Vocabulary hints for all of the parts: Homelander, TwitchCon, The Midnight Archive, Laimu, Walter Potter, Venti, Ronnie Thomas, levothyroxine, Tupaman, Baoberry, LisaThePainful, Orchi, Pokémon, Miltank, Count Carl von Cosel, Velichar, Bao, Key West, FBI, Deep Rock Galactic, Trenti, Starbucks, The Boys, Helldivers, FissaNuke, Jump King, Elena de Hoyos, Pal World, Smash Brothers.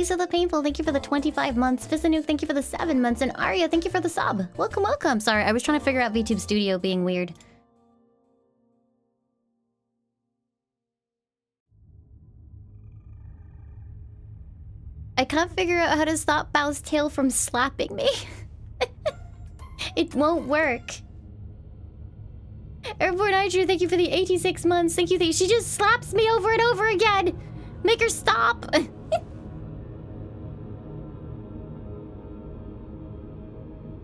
LisaThePainful, thank you for the 25 months. FissaNuke, thank you for the 7 months. And Aria, thank you for the sub. Welcome, welcome. Sorry, I was trying to figure out VTube Studio being weird. I can't figure out how to stop Bao's tail from slapping me. It won't work. AirportNytra, thank you for the 86 months. Thank you. She just slaps me over and over again. Make her stop.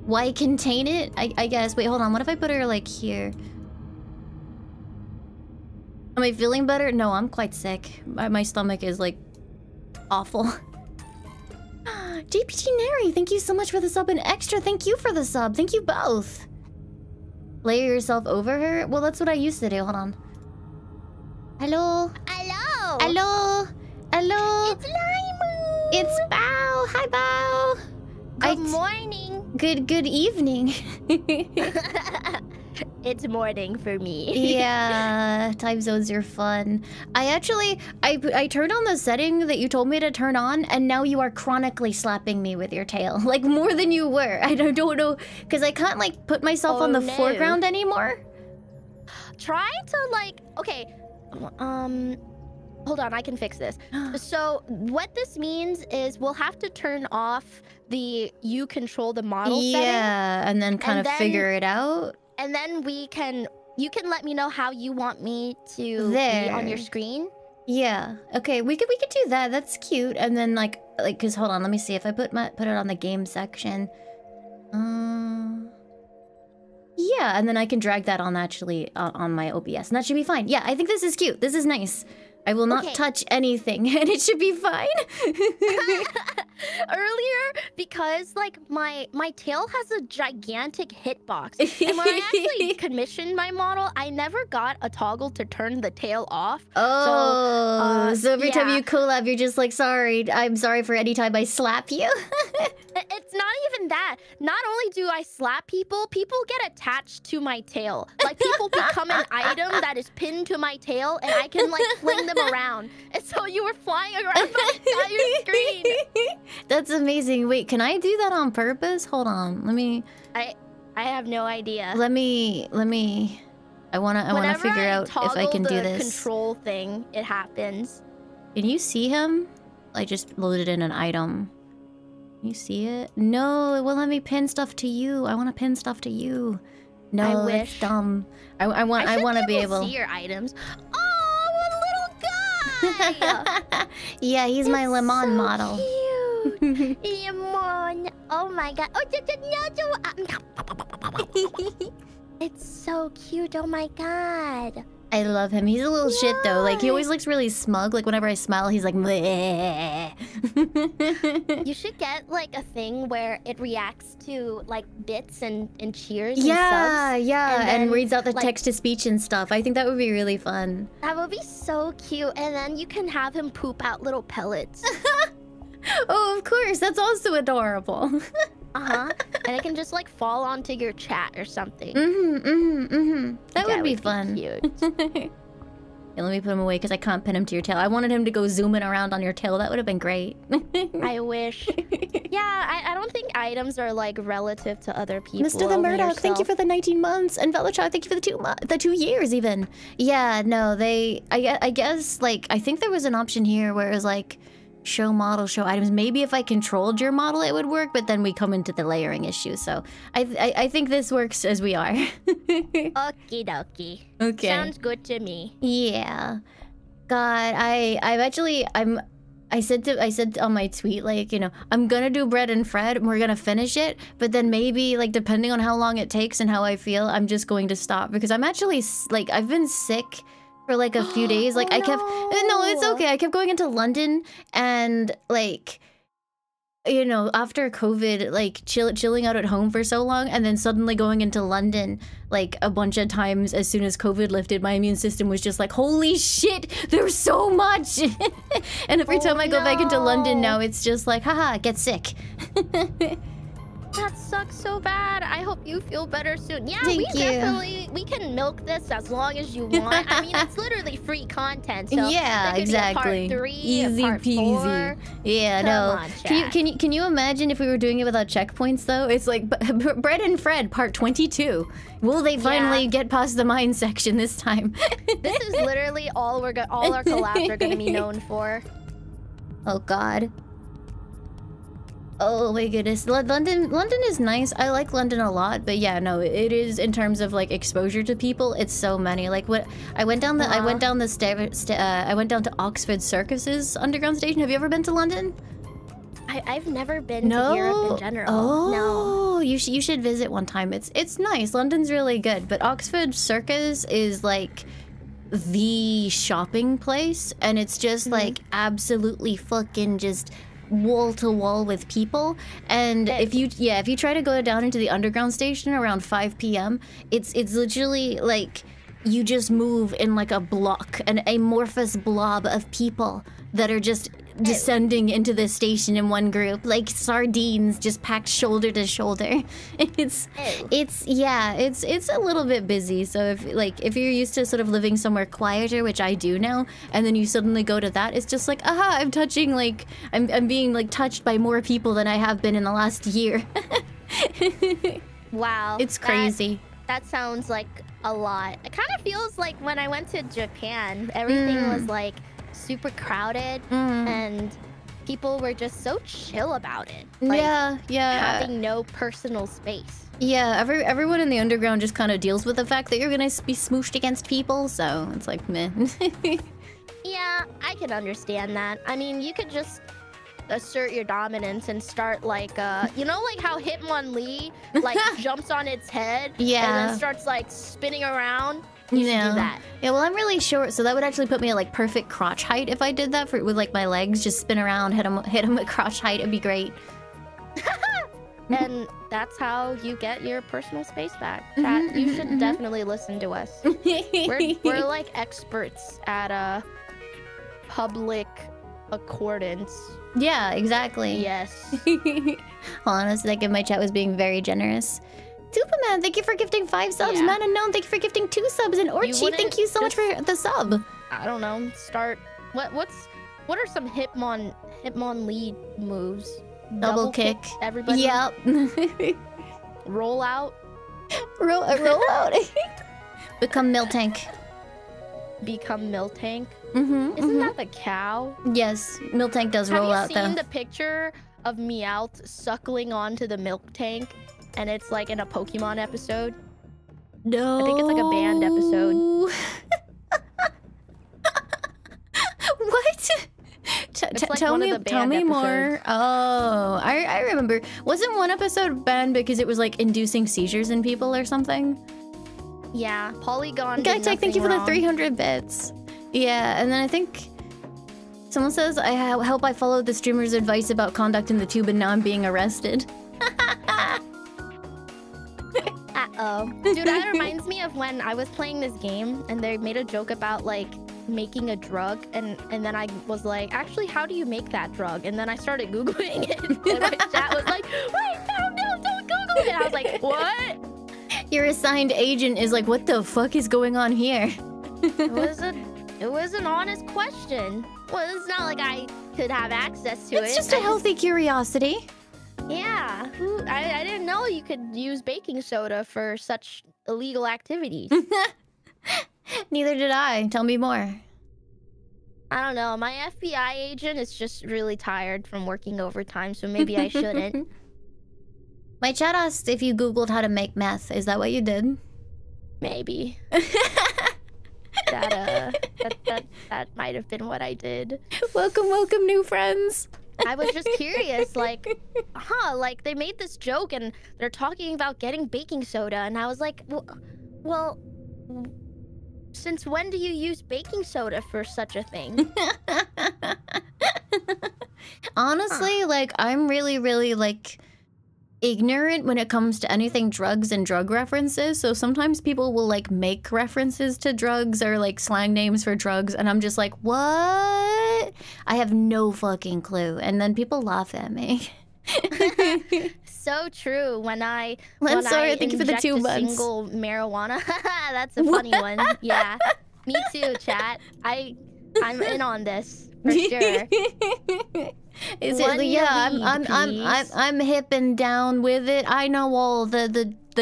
Why contain it? I guess. Wait, hold on. What if I put her like here? Am I feeling better? No, I'm quite sick. My stomach is like awful. JPT Neri, thank you so much for the sub, and extra thank you for the sub. Thank you both. Layer yourself over her? Well, that's what I used to do. Hold on. Hello. Hello. Hello. Hello. It's Laimu. It's Bao. Hi, Bao. Good morning. Good evening. It's morning for me. Yeah, time zones are fun. I turned on the setting that you told me to turn on, and now you are chronically slapping me with your tail. Like, more than you were. I don't know, because I can't, like, put myself on the foreground anymore. Try to, like... Okay, hold on, I can fix this. So, what this means is we'll have to turn off the you control the model setting. Yeah, and then kind of figure it out. And then you can let me know how you want me to be on your screen. Yeah. Okay. We could do that. That's cute. And then like, cause hold on, let me see if I put it on the game section. Yeah. And then I can drag that on actually on my OBS, and that should be fine. Yeah. I think this is cute. This is nice. I will not touch anything, and it should be fine. Earlier, because like my tail has a gigantic hitbox, and when I actually commissioned my model, I never got a toggle to turn the tail off. Oh, so every time you collab, you're just like, sorry, I'm sorry for any time I slap you. It's not even that. Not only do I slap people, people get attached to my tail. Like, people become an item that is pinned to my tail, and I can like fling them around. And so you were flying around my entire screen. That's amazing. Wait, can I do that on purpose? Hold on. Let me. I have no idea. Let me. I wanna figure out if I can do this. Control thing. It happens. Can you see him? I just loaded in an item. You see it? No, it won't let me pin stuff to you. I want to pin stuff to you. No, I wish. It's dumb. I want to be able to see your items. Oh, a little guy. Yeah, he's my Lemon so model. Cute. Lemon. Oh my god. Oh, no. It's so cute. Oh my god. I love him. He's a little shit though. Like, he always looks really smug. Like, whenever I smile, he's like, bleh. You should get like a thing where it reacts to like bits and cheers. Yeah, and subs, and reads out the like, text to speech and stuff. I think that would be really fun. That would be so cute. And then you can have him poop out little pellets. Oh, of course. That's also adorable. And it can just like fall onto your chat or something. That would be fun. Cute. Yeah, let me put him away because I can't pin him to your tail. I wanted him to go zooming around on your tail. That would have been great. I wish. Yeah, I don't think items are like relative to other people. Mr. The Murdoch, thank you for the 19 months, and Velichar, thank you for the 2 years even. Yeah, no, I guess like I think there was an option here where it was like. Show model, show items. Maybe if I controlled your model, it would work, but then we come into the layering issue. So I think this works as we are. Okie dokie. Okay. Sounds good to me. Yeah. God, I said on my tweet, like, you know, I'm gonna do Bread and Fred, and we're gonna finish it. But then maybe, like, depending on how long it takes and how I feel, I'm just going to stop because I'm actually like I've been sick. For like a few days, like no, it's okay. I kept going into London, and like, you know, after COVID, like chilling out at home for so long, and then suddenly going into London like a bunch of times as soon as COVID lifted, my immune system was just like, holy shit, there's so much. And every time I go back into London now, it's just like, haha, get sick. That sucks so bad. I hope you feel better soon. Yeah, we can milk this as long as you want. I mean, it's literally free content. So yeah, exactly. Part 3, easy peasy. Yeah, Can you imagine if we were doing it without checkpoints though? It's like Bread and Fred part 22. Will they finally get past the mine section this time? This is literally all our collabs are gonna be known for. Oh God. Oh my goodness, London is nice. I like London a lot, but yeah, no, it is in terms of like exposure to people. It's so many. Like what I went down the I went down to Oxford Circus's underground station. Have you ever been to London? I've never been to Europe in general. Oh, no. You should visit one time. It's nice. London's really good, but Oxford Circus is like the shopping place, and it's just like absolutely fucking just wall to wall with people. And if you try to go down into the underground station around 5 p.m, it's literally like you just move in like a block, an amorphous blob of people that are just descending into the station in one group, like sardines, just packed shoulder to shoulder. It's a little bit busy. So if you're used to sort of living somewhere quieter, which I do now, and then you suddenly go to that, it's just like, aha, I'm being like touched by more people than I have been in the last year. Wow, it's crazy. That sounds like a lot. It kind of feels like when I went to Japan, everything was like super crowded and people were just so chill about it. Like, having no personal space. Yeah, everyone in the underground just kind of deals with the fact that you're gonna be smooshed against people, so it's like, meh. Yeah, I can understand that. I mean, you could just assert your dominance and start like you know, like how Hitmonlee like jumps on its head and then starts like spinning around. You do that. Yeah, well, I'm really short, so that would actually put me at like perfect crotch height if I did that with like my legs. Just spin around, hit them at crotch height. It'd be great. And that's how you get your personal space back. That you should definitely listen to us. We're like experts at public accordance. Yeah, exactly. Yes. Hold on a second. My chat was being very generous. Tupaman, thank you for gifting 5 subs. Man Unknown, thank you for gifting 2 subs. And Orchi, thank you so much for the sub. I don't know. Start. What are some Hitmonlee moves? Double kick. Everybody. Yep. Roll out. Roll out. Become Miltank. Become Miltank. Isn't that the cow? Yes, Miltank does roll out though. Have you seen the picture of Meowth suckling onto the milk tank? And it's like in a Pokemon episode. No. I think it's like a band episode. What? Tell me more. Oh, I remember. Wasn't one episode banned because it was like inducing seizures in people or something? Yeah, Polygon. Guytech, thank you for the 300 bits. Yeah, and then I think someone says, I hope I followed the streamer's advice about conduct in the tube and now I'm being arrested. Uh-oh. Dude, that reminds me of when I was playing this game and they made a joke about like making a drug, and then I was like, actually, how do you make that drug? And then I started Googling it. And my chat was like, wait, no, don't Google it. And I was like, what? Your assigned agent is like, what the fuck is going on here? It was an honest question. Well, it's not like I could have access to it. It's just a healthy curiosity. Yeah, I didn't know you could use baking soda for such illegal activities. Neither did I. Tell me more. I don't know. My FBI agent is just really tired from working overtime, so maybe I shouldn't. My chat asked if you Googled how to make meth. Is that what you did? Maybe. That might have been what I did. Welcome, new friends. I was just curious, like, like they made this joke and they're talking about getting baking soda, and I was like, well, since when do you use baking soda for such a thing? Honestly, like, I'm really, really, like, ignorant when it comes to anything drugs and drug references. So sometimes people will, like, make references to drugs or, like, slang names for drugs, and I'm just like, what? I have no fucking clue. And then people laugh at me. so true. When I Lensoria, thank you for the 2 months. Single marijuana. That's a funny one. Yeah. Me too, chat. I'm in on this for sure. Is it, yeah, I'm hip and down with it. I know all the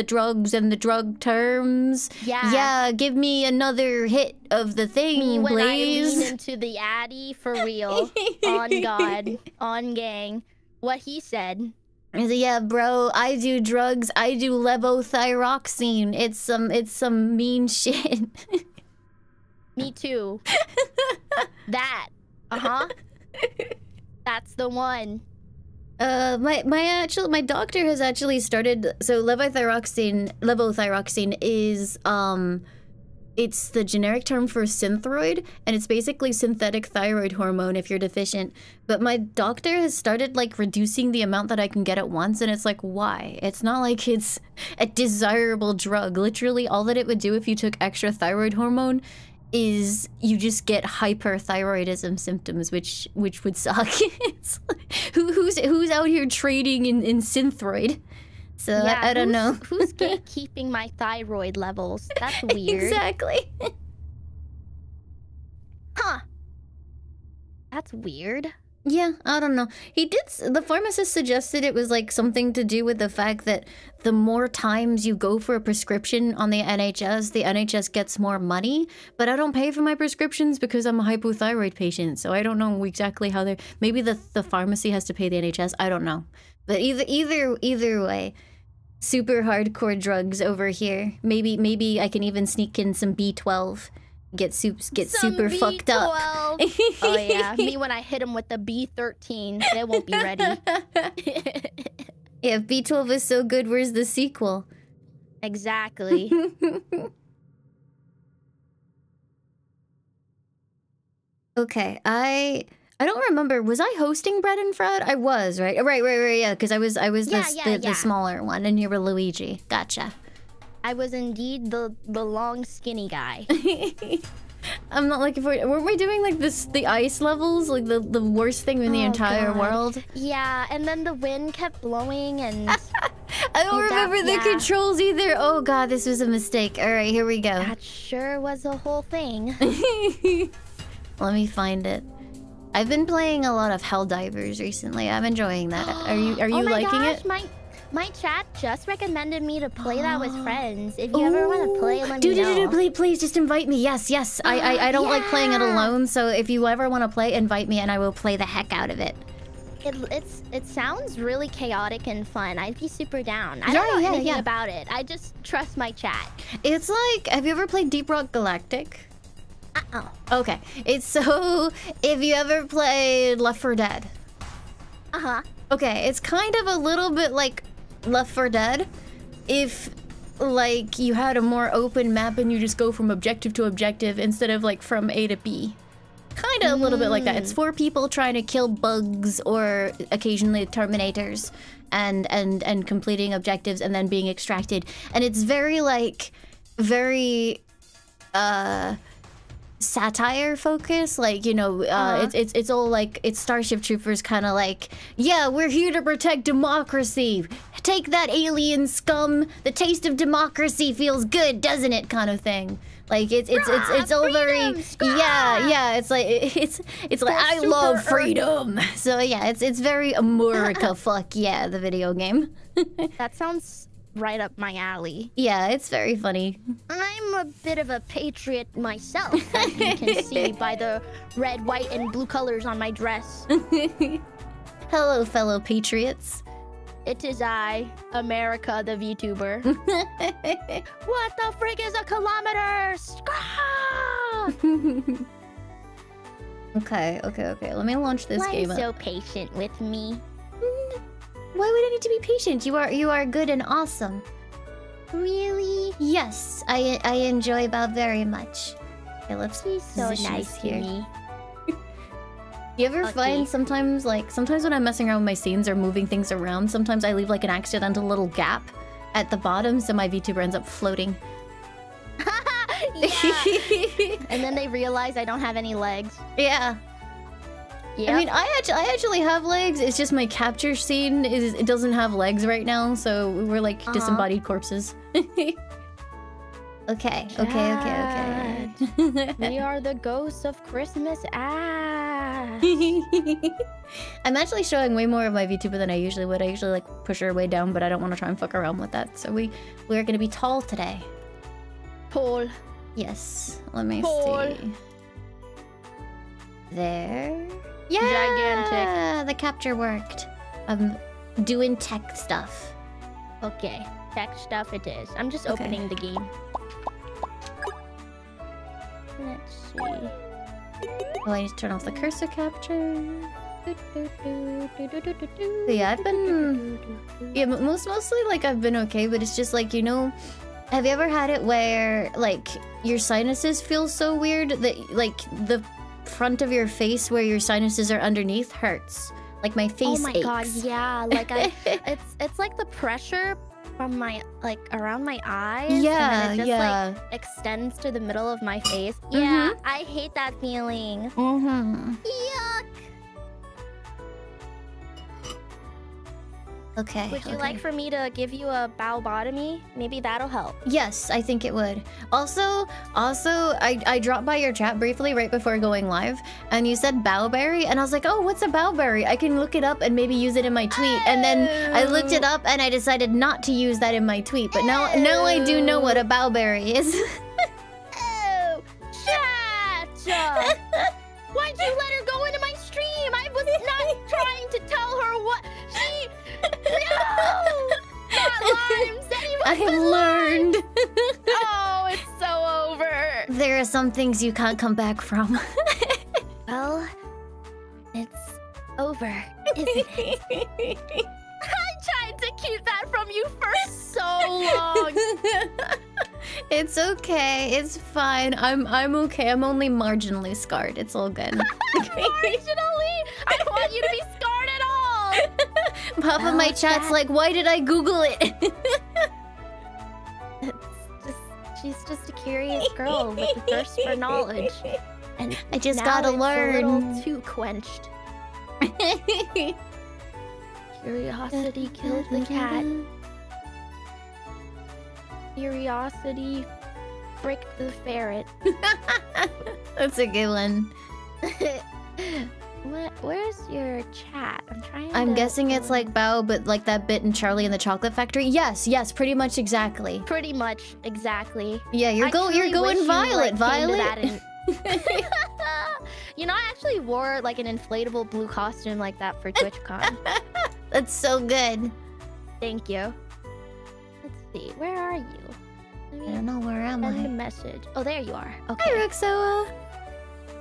drugs and the drug terms. Yeah. Yeah, give me another hit of the thing, when please. I lean into the addy for real. On God. On gang. What he said. Yeah, bro, I do drugs. I do levothyroxine. It's some mean shit. Me too. That. Uh-huh. That's the one. My doctor has actually started. So levothyroxine is it's the generic term for Synthroid, and it's basically synthetic thyroid hormone if you're deficient. But my doctor has started like reducing the amount that I can get at once, and it's like, why? It's not like it's a desirable drug. Literally, all that it would do if you took extra thyroid hormone is you just get hyperthyroidism symptoms, which would suck. It's like, who's out here trading in Synthroid? So yeah, I don't know. Who's gatekeeping my thyroid levels? That's weird. Exactly. Huh. That's weird. Yeah, I don't know. He did. The pharmacist suggested it was like something to do with the fact that the more times you go for a prescription on the NHS gets more money. But I don't pay for my prescriptions because I'm a hypothyroid patient, so I don't know exactly how they're. Maybe the pharmacy has to pay the NHS. I don't know. But either way, super hardcore drugs over here. Maybe I can even sneak in some B12. Get super B12. Fucked up. Oh yeah, me when I hit them with the B13, they won't be ready. If B12 is so good, where's the sequel? Exactly. Okay, I don't remember. Was I hosting Bread and Fred? I was, right? Right. Yeah, because I was the smaller one, and you were Luigi. Gotcha. I was indeed the long skinny guy. I'm not looking forward. Weren't we doing like this, the ice levels, like the worst thing in the entire world? Yeah, and then the wind kept blowing and. I don't remember the controls either. Oh god, this was a mistake. All right, here we go. That sure was a whole thing. Let me find it. I've been playing a lot of Helldivers recently. I'm enjoying that. Are you liking it? My chat just recommended me to play that with friends. If you ever want to play, let me know. Please just invite me. Yes. I don't like playing it alone, so if you ever want to play, invite me and I will play the heck out of it. It sounds really chaotic and fun. I'd be super down. I don't know anything about it. I just trust my chat. It's like, have you ever played Deep Rock Galactic? Uh-oh. Okay. It's so, if you ever played Left 4 Dead. Uh-huh. Okay, it's kind of a little bit like Left 4 Dead, if like you had a more open map and you just go from objective to objective instead of like from A to B. Kind of a little bit like that. It's 4 people trying to kill bugs or occasionally terminators and completing objectives and then being extracted. And it's very satire focus, like, you know, it's all like, it's Starship Troopers kind of like, yeah, we're here to protect democracy. Take that, alien scum. The taste of democracy feels good, doesn't it? Kind of thing. Like it's all very scrap. Yeah. It's like it's like I love freedom. So yeah, it's very America. Fuck yeah, the video game. That sounds right up my alley. Yeah, it's very funny. I'm a bit of a patriot myself, as you can see by the red, white, and blue colors on my dress. Hello, fellow patriots. It is I, America the VTuber. What the frick is a kilometer? Okay. Let me launch this game up. Why so patient with me? Why would I need to be patient? You are good and awesome. Really? Yes, I enjoy Bao very much. Okay, let's be so nice here. You ever find sometimes when I'm messing around with my scenes or moving things around, sometimes I leave like an accidental little gap at the bottom, so my VTuber ends up floating. And then they realize I don't have any legs. Yeah. Yeah. I mean, I actually have legs. It's just my capture scene is it doesn't have legs right now, so we're like disembodied corpses. Okay. We are the ghosts of Christmas ass. I'm actually showing way more of my VTuber than I usually would. I usually like push her way down, but I don't want to try and fuck around with that. So we're gonna be tall today. Tall. Yes. Let me see. There. Yeah. Gigantic. The capture worked. I'm doing tech stuff. Okay. Tech stuff it is. I'm just opening the game. Let's see. Oh, I need to turn off the cursor capture. So yeah, I've been... Yeah, mostly, like, I've been okay, but it's just, like, you know... Have you ever had it where, like, your sinuses feel so weird that, like, the front of your face where your sinuses are underneath hurts? Like, my face aches. God, yeah. Like, it's like the pressure... from my, like, around my eyes. Yeah, and then it just, like, extends to the middle of my face. Yeah, I hate that feeling. Yuck! Okay, would you like for me to give you a baobotomy? Maybe that'll help. Yes, I think it would. Also, I dropped by your chat briefly right before going live, and you said baoberry, and I was like, oh, what's a baoberry? I can look it up and maybe use it in my tweet. Oh. And then I looked it up, and I decided not to use that in my tweet. But now I do know what a baoberry is. Oh, chat! Why'd you let her go into my stream? I was not trying to tell her what she. No! I've learned. Oh, it's so over. There are some things you can't come back from. Well, it's over, isn't it? I tried to keep that from you for so long. It's okay. It's fine. I'm okay. I'm only marginally scarred. It's all good. Marginally? I don't want you to be scarred at all. Papa, my chat's like, why did I Google it? She's just a curious girl with a thirst for knowledge. And I just gotta learn. A little too quenched. Curiosity killed the cat. Curiosity bricked the ferret. That's a good one. Where's your chat? I'm guessing it's like Bao, but like that bit in Charlie and the Chocolate Factory. Yes, pretty much exactly. Pretty much exactly. Yeah, you're going Violet, You know, I actually wore like an inflatable blue costume like that for TwitchCon. That's so good. Thank you. Let's see, where are you? I don't know, where am I? Send a message. Oh, there you are. Okay. Hi, Ruxoa.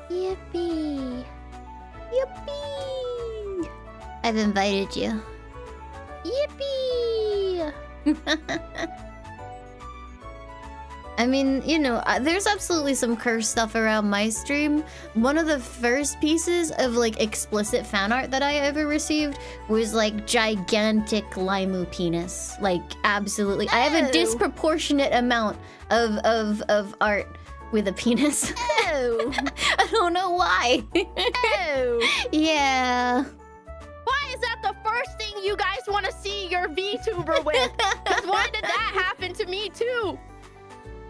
Yippee. Yippee! I've invited you. Yippee! I mean, you know, there's absolutely some cursed stuff around my stream. One of the first pieces of, like, explicit fan art that I ever received was, like, gigantic Laimu penis. Like, absolutely. No. I have a disproportionate amount of art with a penis. Oh. I don't know why. Oh. Yeah. Why is that the first thing you guys want to see your VTuber with? Because why did that happen to me too?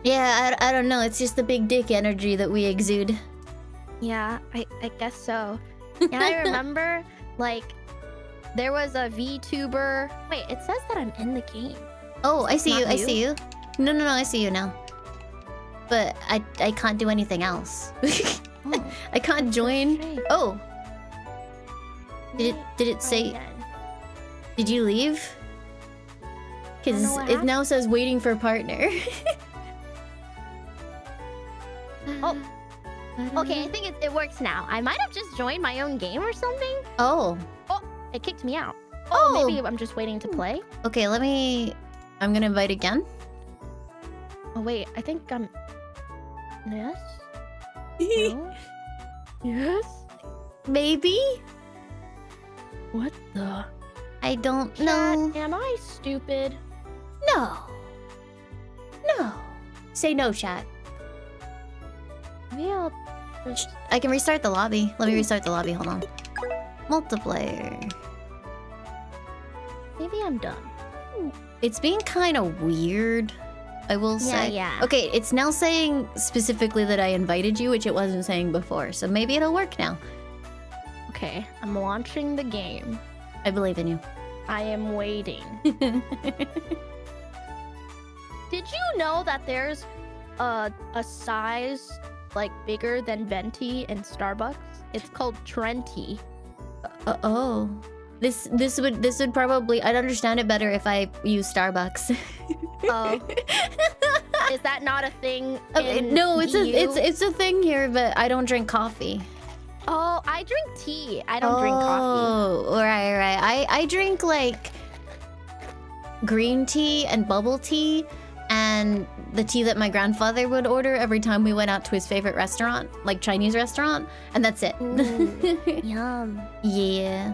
Yeah, I don't know. It's just the big dick energy that we exude. Yeah, I guess so. And I remember, like, there was a VTuber. Wait, it says that I'm in the game. Oh, I see you. I see you. No, I see you now. But I can't do anything else. Oh, I can't join. Oh. Did it say... Did you leave? Because it now says waiting for partner. Oh. Okay, I think it works now. I might have just joined my own game or something. Oh. Oh, it kicked me out. Oh, maybe I'm just waiting to play. Okay, let me... I'm gonna invite again. Oh, wait, I think I'm... Yes? No? Yes? Maybe? What the? I don't know. Am I stupid? No. Say no, chat. Maybe I'll... I can restart the lobby. Let me restart the lobby. Hold on. multiplayer. Maybe I'm done. It's been kind of weird, I will say. Yeah. Okay, it's now saying specifically that I invited you, which it wasn't saying before. So maybe it'll work now. Okay, I'm launching the game. I believe in you. I am waiting. Did you know that there's a size like bigger than Venti in Starbucks? It's called Trenti. Oh. This would probably... I'd understand it better if I use Starbucks. Oh. Is that not a thing in No, it's a thing here, but I don't drink coffee. Oh, I drink tea. I don't drink coffee. Oh, right. I drink, like, green tea and bubble tea and the tea that my grandfather would order every time we went out to his favorite restaurant, like Chinese restaurant, and that's it. Ooh, yum. Yeah.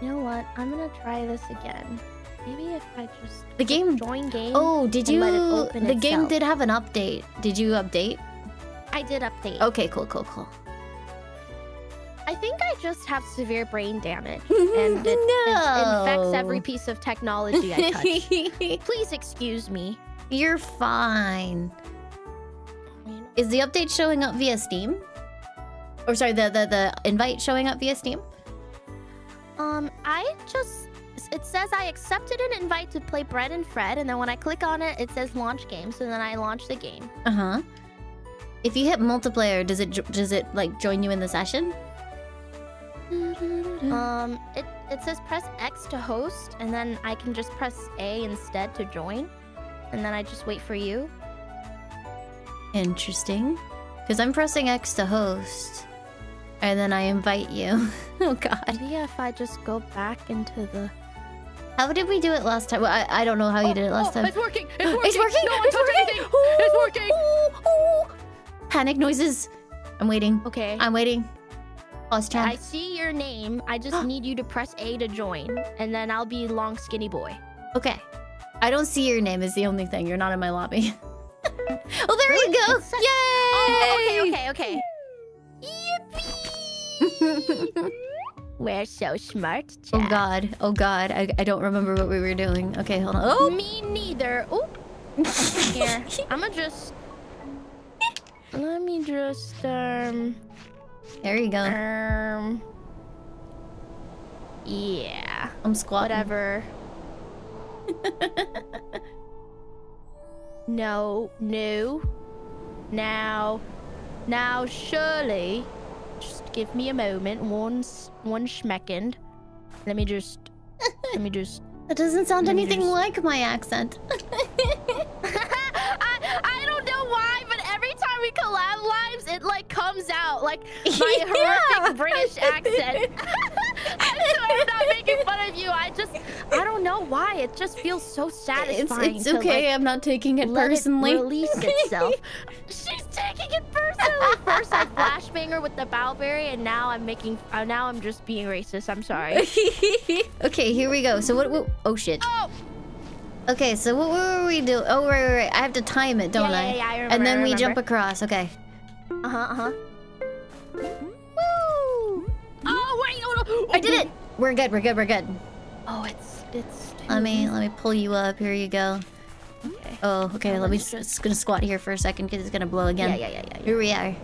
You know what? I'm gonna try this again. Maybe if I just join game. Oh, did you? And let it open the game did have an update. Did you update? I did update. Okay, cool. I think I just have severe brain damage, and it infects every piece of technology I touch. Please excuse me. You're fine. Is the update showing up via Steam? Or sorry, the invite showing up via Steam? It says I accepted an invite to play Bread and Fred, and then when I click on it, it says launch game, so then I launch the game. Uh-huh. If you hit multiplayer, does it like, join you in the session? It says press X to host, and then I can just press A instead to join, and then I just wait for you. Interesting. Because I'm pressing X to host. And then I invite you. Oh god. Maybe if I just go back into the... How did we do it last time? Well, I don't know how you did it last time. It's working! It's working! It's working! No, it's working! It's working! Ooh. Panic noises. I'm waiting. Okay. I'm waiting. Pause chat. I see your name. I just need you to press A to join. And then I'll be long skinny boy. Okay. I don't see your name is the only thing. You're not in my lobby. Oh, there really? You go! Yay! Oh, okay. Yippee! We're so smart, chat. Oh god. I don't remember what we were doing. Okay, hold on. Oh! Me neither. Oh! Here. I'ma just... Let me just, There you go. Yeah. I'm squatting. Whatever. No. Now, surely, just give me a moment. One schmeckend. Let me just. That doesn't sound anything like my accent. I don't know why, but every time we collab lives, it like comes out like my horrific British accent. I'm sorry, I'm not making fun of you. I don't know why. It just feels so satisfying. It's okay. I'm not taking it personally. Let it release itself. She's taking it personally. First, I flashbanger with the Bowberry, and now I'm just being racist. I'm sorry. Okay, here we go. So what? Oh shit. Oh. Okay, so what were we doing? Oh right. I have to time it, don't I? Yeah, I remember. And then we jump across. Okay. Woo! Oh wait! Oh, I did it! We're good. Oh, it's... Let me pull you up. Here you go. Okay. Oh, okay. Now let me just gonna squat here for a second because it's gonna blow again. Yeah. Here we are.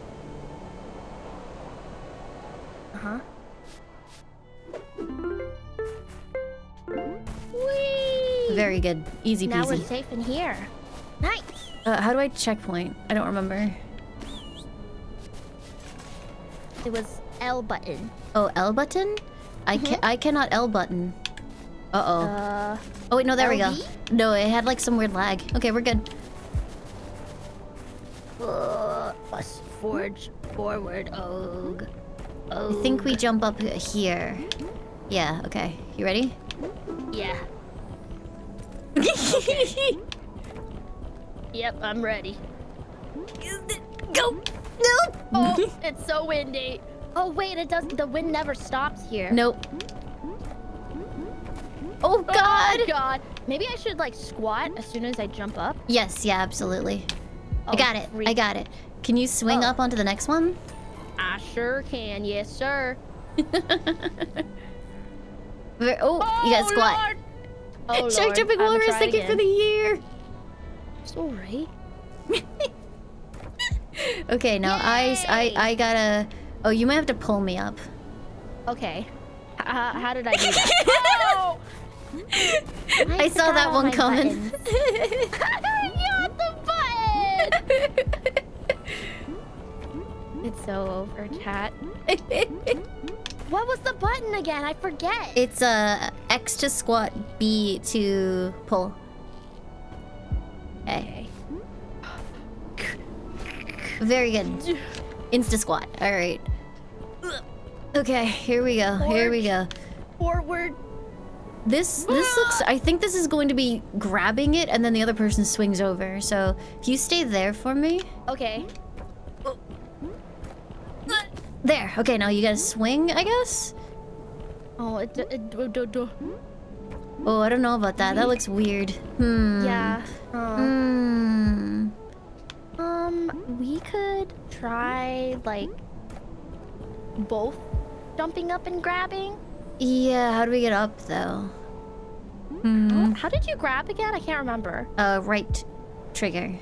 Whee! Very good. Easy peasy. Now we're safe in here. Nice! How do I checkpoint? I don't remember. It was L button. Oh, L button? I cannot L button. Oh wait, no, there LB? We go. No, it had like some weird lag. Okay, we're good. Plus forge forward. Og. I think we jump up here. Yeah. Okay. You ready? Yeah. Okay. Yep, I'm ready. Go. Nope. Oh, it's so windy. Oh wait, it doesn't. The wind never stops here. Nope. Oh god. Oh god. Maybe I should like squat as soon as I jump up. Yes. Yeah. Absolutely. Oh, I got it. Can you swing up onto the next one? I sure can. Yes, sir. Oh, you got squat. Oh, shark jumping walrus, thank you for the year. It's alright. Okay, now I gotta. Oh, you might have to pull me up. Okay. How did I do that? Oh! I saw that one coming. You the button. It's so over, chat. What was the button again? I forget. It's X to squat, B to pull. Okay. Very good. Insta squat. All right. Okay, here we go. Here we go. Forward. This looks. I think this is going to be grabbing it, and then the other person swings over. So if you stay there for me. Okay. There. Okay, now you gotta swing, I guess. Oh, oh, I don't know about that. That looks weird. Hmm. Yeah. Hmm. We could try like both jumping up and grabbing. Yeah, how do we get up though? Hmm. How did you grab again? I can't remember. Right trigger.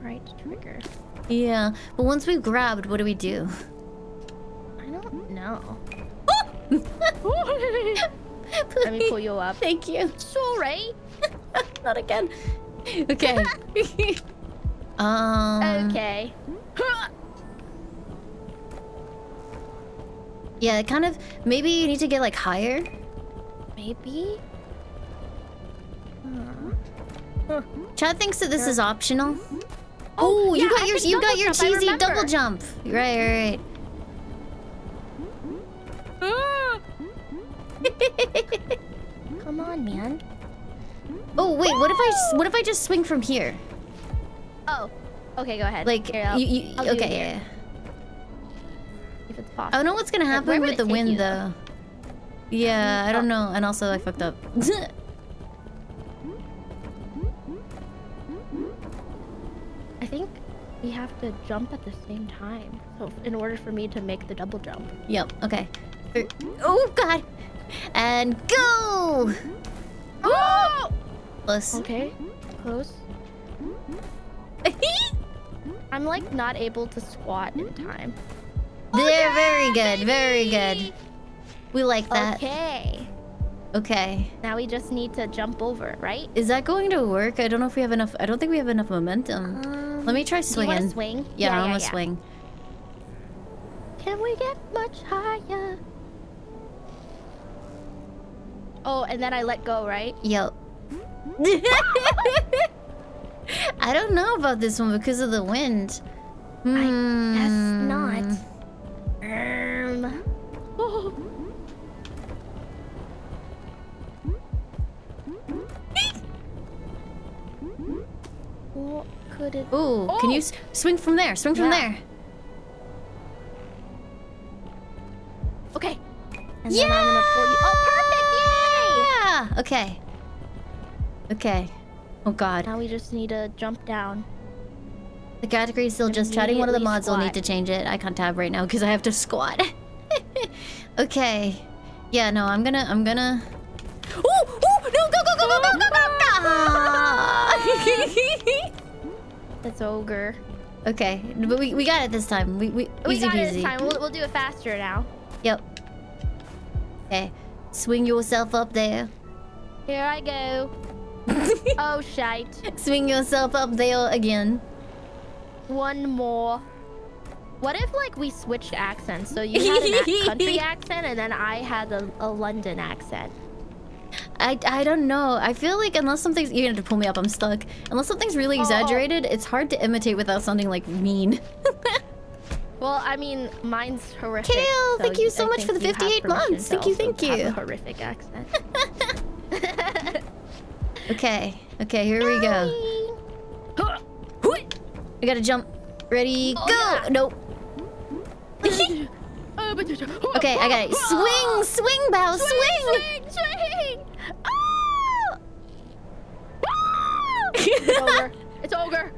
Right trigger. Yeah, but once we've grabbed, what do we do? I don't know. Let me pull you up. Thank you. Sorry. Not again. Okay. Okay. Yeah, kind of. Maybe you need to get like higher. Maybe. Chad thinks that this is optional. Oh, yeah, you got your cheesy double jump. Right, right, right. Come on, man. Oh wait, what if I just swing from here? Oh, okay, go ahead. Like here, okay, yeah. If it's possible. I don't know what's gonna happen with the wind though. Yeah, I don't know, and also I fucked up. I think we have to jump at the same time. So in order for me to make the double jump. Yep. Okay. Oh god. And go. Oh. Close. Okay. Close. I'm like not able to squat in time. They're very good. Very good. We like that. Okay. Okay. Now we just need to jump over, right? Is that going to work? I don't know if we have enough. I don't think we have enough momentum. Let me try swinging. You wanna swing? Yeah, I'm gonna swing. Can we get much higher? Oh, and then I let go, right? Yep. I don't know about this one because of the wind. I guess not. What could it? Ooh, oh, can you swing from there? Swing from there. Okay. And then I'm gonna pull you. Oh, perfect! Yay! Yeah. Okay. Okay. Oh god. Now we just need to jump down. The category is still just chatting. One of the mods will need to change it. I can't tab right now because I have to squat. Okay. Yeah. No, I'm gonna. Ooh! Ooh! No! Go! Go! Go! Go! Go! Go! That's ogre. Okay, but we got it this time. We easy got it this time. We'll do it faster now. Yep. Okay, swing yourself up there. Here I go. Oh shite! Swing yourself up there again. One more. What if like we switched accents? So you had a country accent, and then I had a London accent. I don't know. I feel like unless something's... You're gonna have to pull me up, I'm stuck. Unless something's really exaggerated, it's hard to imitate without sounding, like, mean. Well, I mean, mine's horrific. Kale, thank you so much for the 58 months. Thank you, thank you. A horrific accent. Okay. Okay, here we go. I gotta jump. Ready, go! Yeah. Nope. Okay, I got it. Swing, swing, Bao, swing! Swing, swing! Oh! Oh! It's over. It's over.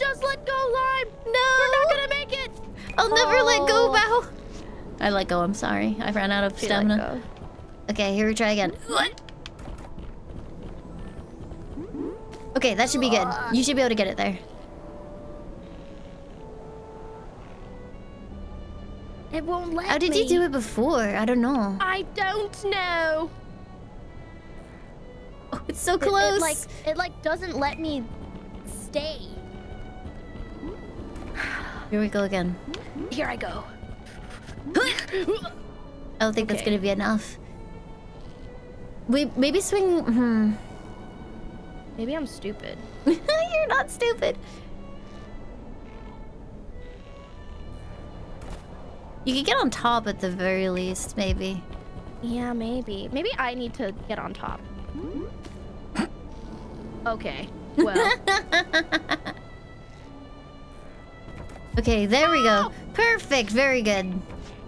Just let go, Lime. No. We're not gonna make it. I'll never let go, Bao. I let go, I'm sorry. I ran out of stamina. Okay, here we try again. What? Okay, that should be good. You should be able to get it there. It won't let me. How did you do it before? I don't know. I don't know. Oh, it's so close. It doesn't let me stay. Here we go again. Here I go. I don't think that's gonna be enough. We maybe swing. Maybe I'm stupid. You're not stupid. You could get on top at the very least, maybe. Yeah, maybe. Maybe I need to get on top. Okay. Well. Okay, there we go. Perfect. Very good.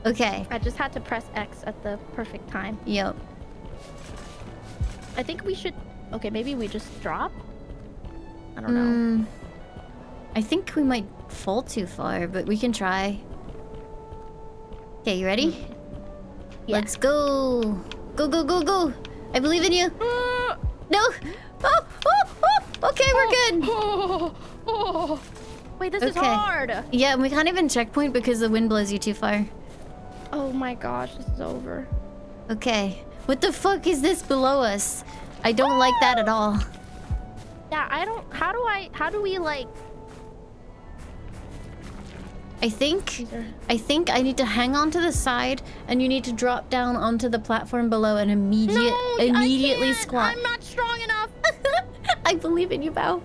Okay. I just had to press X at the perfect time. Yep. I think we should... Okay, maybe we just drop? I don't know. I think we might fall too far, but we can try. Okay, you ready? Yeah. Let's go! Go, go, go, go! I believe in you! No! Oh, oh, oh. Okay, we're good! Oh, oh, oh. Wait, this is hard! Yeah, and we can't even checkpoint because the wind blows you too far. Oh my gosh, this is over. Okay. What the fuck is this below us? I don't like that at all. Yeah, I don't... How do we, like... I think I need to hang on to the side, and you need to drop down onto the platform below and immediately squat. I'm not strong enough. I believe in you, Bao.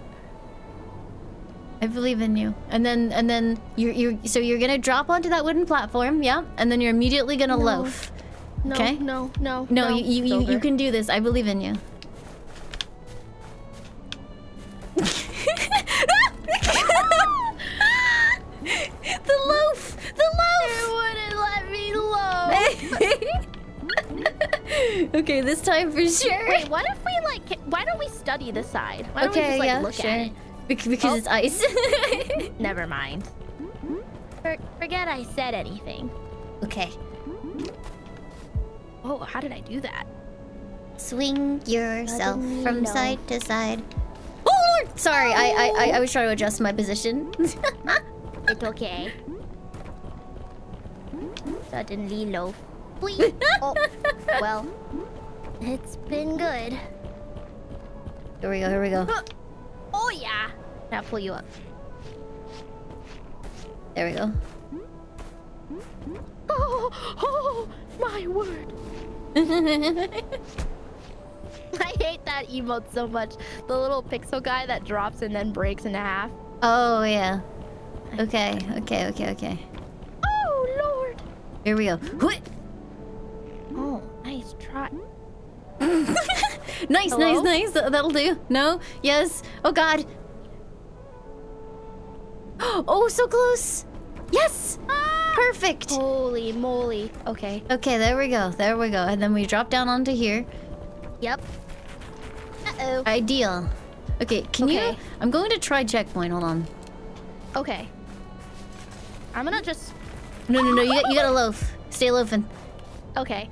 I believe in you. And then you're gonna drop onto that wooden platform, yeah? And then you're immediately gonna loaf. No, okay? No. You can do this. I believe in you. The loaf! The loaf! It wouldn't let me loaf! Okay, this time for sure. Wait, what if we like... Why don't we study the side? Why don't we just like look at it? Because it's ice. Never mind. Forget I said anything. Okay. Oh, how did I do that? Swing yourself from side to side. Oh, Lord! Sorry, I was trying to adjust my position. It's okay. Suddenly loaf. Please. Oh, well. It's been good. Here we go, here we go. Oh, yeah. Now pull you up. There we go. Oh, my word. I hate that emote so much. The little pixel guy that drops and then breaks in half. Oh, yeah. Okay. Oh, Lord. Here we go. Oh, nice try. nice. That'll do. No? Yes. Oh, God. Oh, so close. Yes. Ah! Perfect. Holy moly. Okay. Okay, there we go. There we go. And then we drop down onto here. Yep. Uh-oh. Ideal. Okay, can you... I'm going to try checkpoint. Hold on. Okay. I'm gonna just... No. You gotta loaf. Stay loafing. Okay.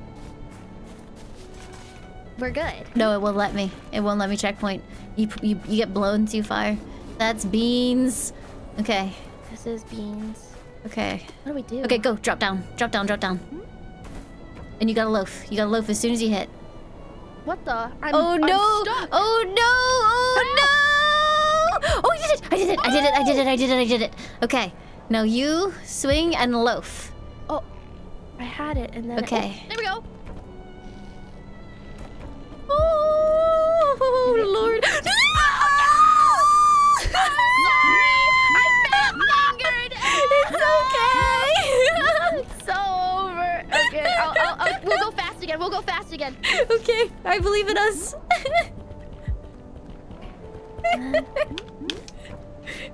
We're good. No, it won't let me. It won't let me checkpoint. You get blown too far. That's beans. Okay. This is beans. Okay. What do we do? Okay, go. Drop down. Drop down. Drop down. And you gotta loaf. You gotta loaf as soon as you hit. What the? I'm stuck. Oh no! Oh no! Oh, you did it! I did it! Okay. Now you swing and loaf. Oh, I had it and then... Okay. There we go. Oh, Lord. No! Sorry! I fat-fingered! It's okay! It's so over. Okay, we'll go fast again. We'll go fast again. Okay, I believe in us.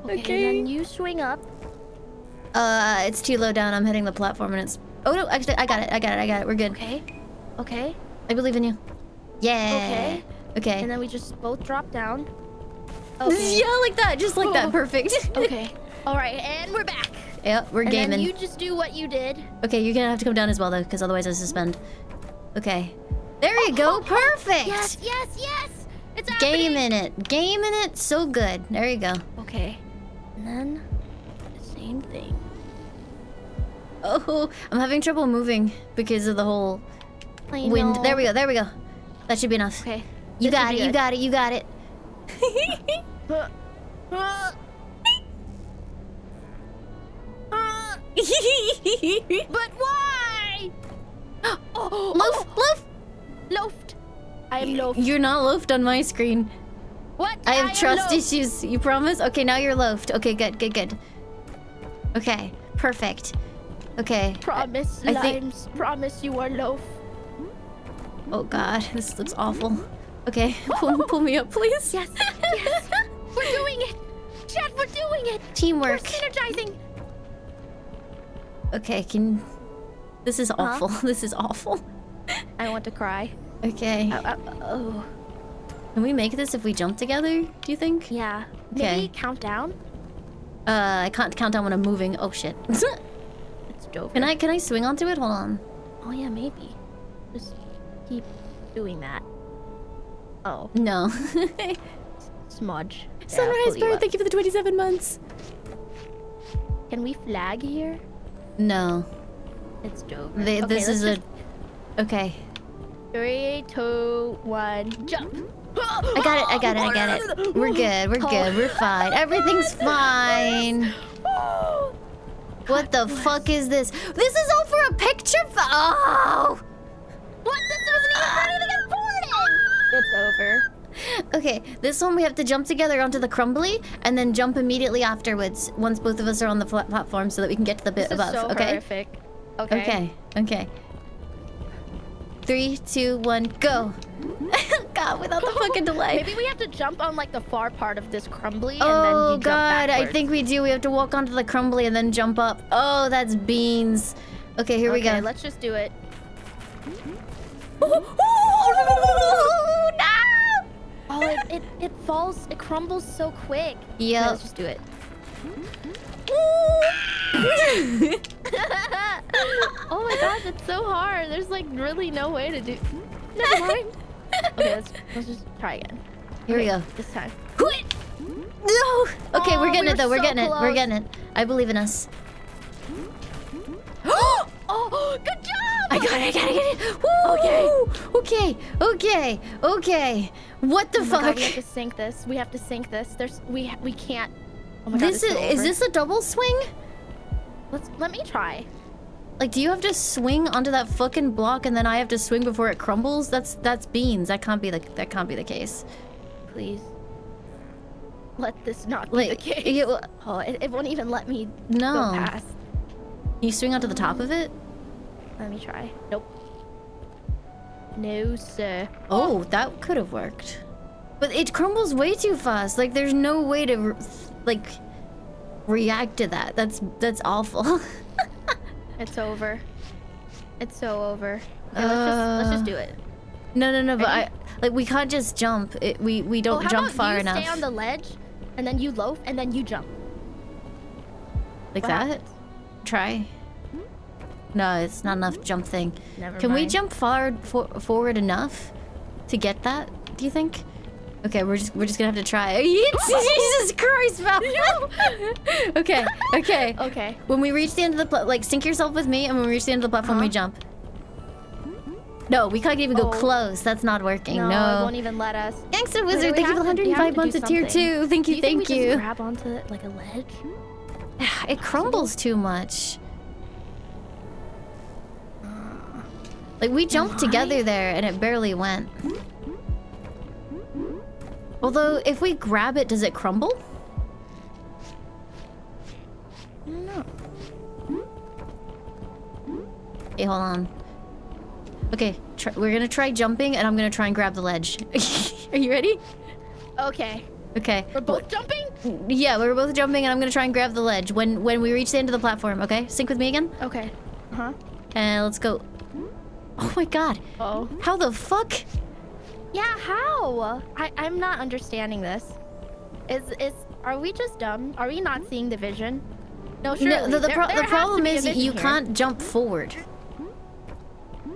Okay, and then you swing up. It's too low down. I'm hitting the platform and it's... Oh, no, actually, I got it. We're good. Okay. I believe in you. Yeah. Okay. And then we just both drop down. Okay. Yeah, like that. Just like that. Perfect. Okay. All right, and we're back. Yep, we're gaming. And then you just do what you did. Okay, you're gonna have to come down as well, though, because otherwise I suspend. Okay. There you go! Perfect! Yes, yes, yes! It's happening! Gaming it. Gaming it so good. There you go. Okay. And then... the same thing. Oh, I'm having trouble moving because of the whole wind. There we go, there we go. That should be enough. Okay. You got it, you got it, you got it. But why? Loafed. I am loafed. You're not loafed on my screen. What? I have trust issues, you promise? Okay, now you're loafed. Okay, good, good, good. Okay, perfect. Okay. Promise, Limes. Promise you are loaf. Oh god, this looks awful. Okay, pull me up, please. Yes, yes. We're doing it. Chad, we're doing it. Teamwork. We're synergizing. Okay, This is awful. This is awful. I want to cry. Okay. Oh. Can we make this if we jump together, do you think? Yeah. Okay. Maybe count down? I can't count down when I'm moving. Oh, shit. It's dope. Can I swing onto it? Hold on. Oh, yeah, maybe. Just keep doing that. Oh. No. Smudge. Sunrise Bird, thank you for the 27 months. Can we flag here? No. It's dope. Okay, this is a... Okay. 3, 2, 1, jump! I got it, I got it, I got it. We're good, we're good, we're fine. Everything's fine. What the fuck is this? This is all for a picture? Oh! What? This wasn't even ready to get poured in! It's over. Okay, this one we have to jump together onto the crumbly and then jump immediately afterwards once both of us are on the platform so that we can get to the bit above, so okay? Horrific. Okay. Okay, okay. 3, 2, 1, go! God, without the fucking delay. Maybe we have to jump on like the far part of this crumbly and then you jump backwards. I think we do. We have to walk onto the crumbly and then jump up. Oh, that's beans. Okay, here we go. Okay, let's just do it. Oh, no! Oh, it falls, it crumbles so quick. Yeah. Okay, let's just do it. Oh my god, it's so hard. There's like really no way to do. Never mind. Okay, let's just try again. Here we go. This time. Quit. No. Okay, we're getting it though. We're getting it. We're getting it. I believe in us. Oh, good job. I got it. I got it. Woo! Okay. Okay. Okay. What the fuck? God, we have to sync this. We have to sync this. There's we can't. Oh my god, this is this a double swing? Let me try. Like, do you have to swing onto that fucking block and then I have to swing before it crumbles? That's beans. That can't be the case. Please. Let this not be the case. It won't even let me go past. Can you swing onto the top of it? Let me try. Nope. No, sir. Oh, that could have worked. But it crumbles way too fast. Like, there's no way to, like, react to that. That's awful. It's over. It's so over. Okay, let's just do it. No, but we can't just jump. We don't jump far enough. Stay on the ledge, and then you loaf, and then you jump. Like that? Happens? Try. No, it's not enough jump thing. Never mind. We jump forward enough to get that? Do you think? Okay, we're just gonna have to try. Jesus Christ, Bao! No. Okay. When we reach the end of the sync yourself with me, and when we reach the end of the platform, we jump. No, we can't even go close. That's not working. No, it won't even let us. Thanks, Wizard. Thank you for 105 months of tier 2. Thank you. Thank you. Do you think we just grab onto like a ledge? It crumbles too much. Like we jumped together there, and it barely went. Although, if we grab it, does it crumble? I don't know. Hey, hold on. Okay, we're gonna try jumping, and I'm gonna try and grab the ledge. Are you ready? Okay. Okay. We're both jumping? Yeah, we're both jumping, and I'm gonna try and grab the ledge when we reach the end of the platform, okay? Sync with me again? Okay. Uh-huh. And let's go. Oh my god. Uh-oh. How the fuck? Yeah, how? I'm not understanding this. Are we just dumb? Are we not seeing the vision? No, surely. No, the problem is you can't jump forward.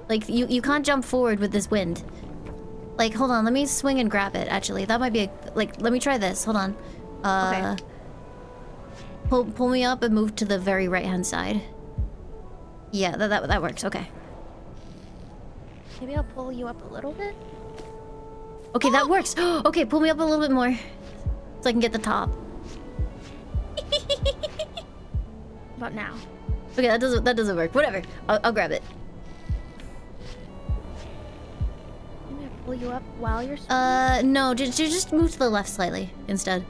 Like, you can't jump forward with this wind. Like, hold on, let me swing and grab it, actually. That might be a... Like, let me try this. Hold on. Okay. Pull me up and move to the very right-hand side. Yeah, that works. Okay. Maybe I'll pull you up a little bit? Okay, that works! Okay, pull me up a little bit more. So I can get the top. About now. Okay, that doesn't work. Whatever. I'll grab it. Pull you up while you're swimming? No, just move to the left slightly instead.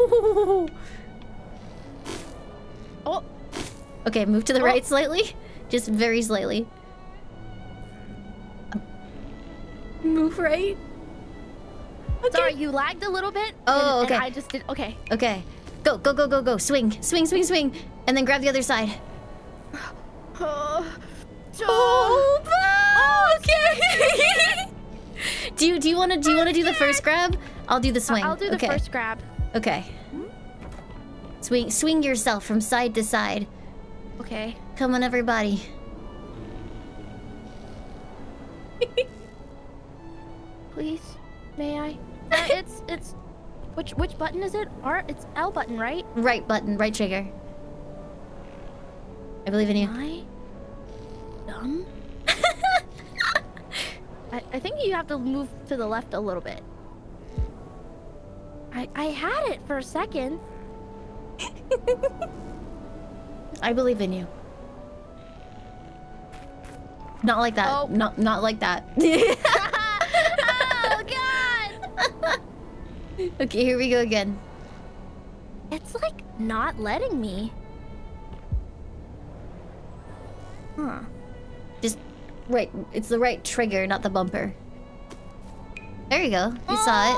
Ooh. Oh. Okay, move to the right slightly. Just very slightly. Move right. Okay. Sorry, you lagged a little bit. Oh, okay. And I just did. Okay. Okay. Go, go, go, go, go. Swing, swing, swing, swing, and then grab the other side. Okay. do you want to do the first grab? I'll do the swing. I'll do the first grab. Okay. Swing yourself from side to side. Okay. Come on, everybody. Please, may I? It's which button is it? R? It's L button, right? Right button, right trigger. I believe in you. Am I dumb? I think you have to move to the left a little bit. I had it for a second. I believe in you. Not like that. Oh. Not like that. Oh, God! Okay, here we go again. It's like not letting me. Huh. Just... Right, it's the right trigger, not the bumper. There you go. You saw it.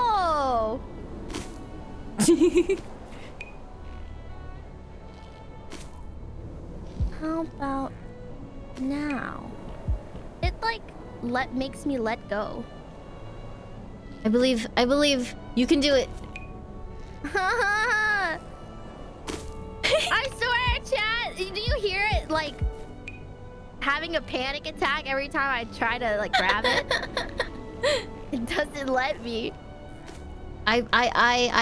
How about now? It like makes me let go. I believe you can do it. I swear, chat. Do you hear it like having a panic attack every time I try to like grab it? It doesn't let me. I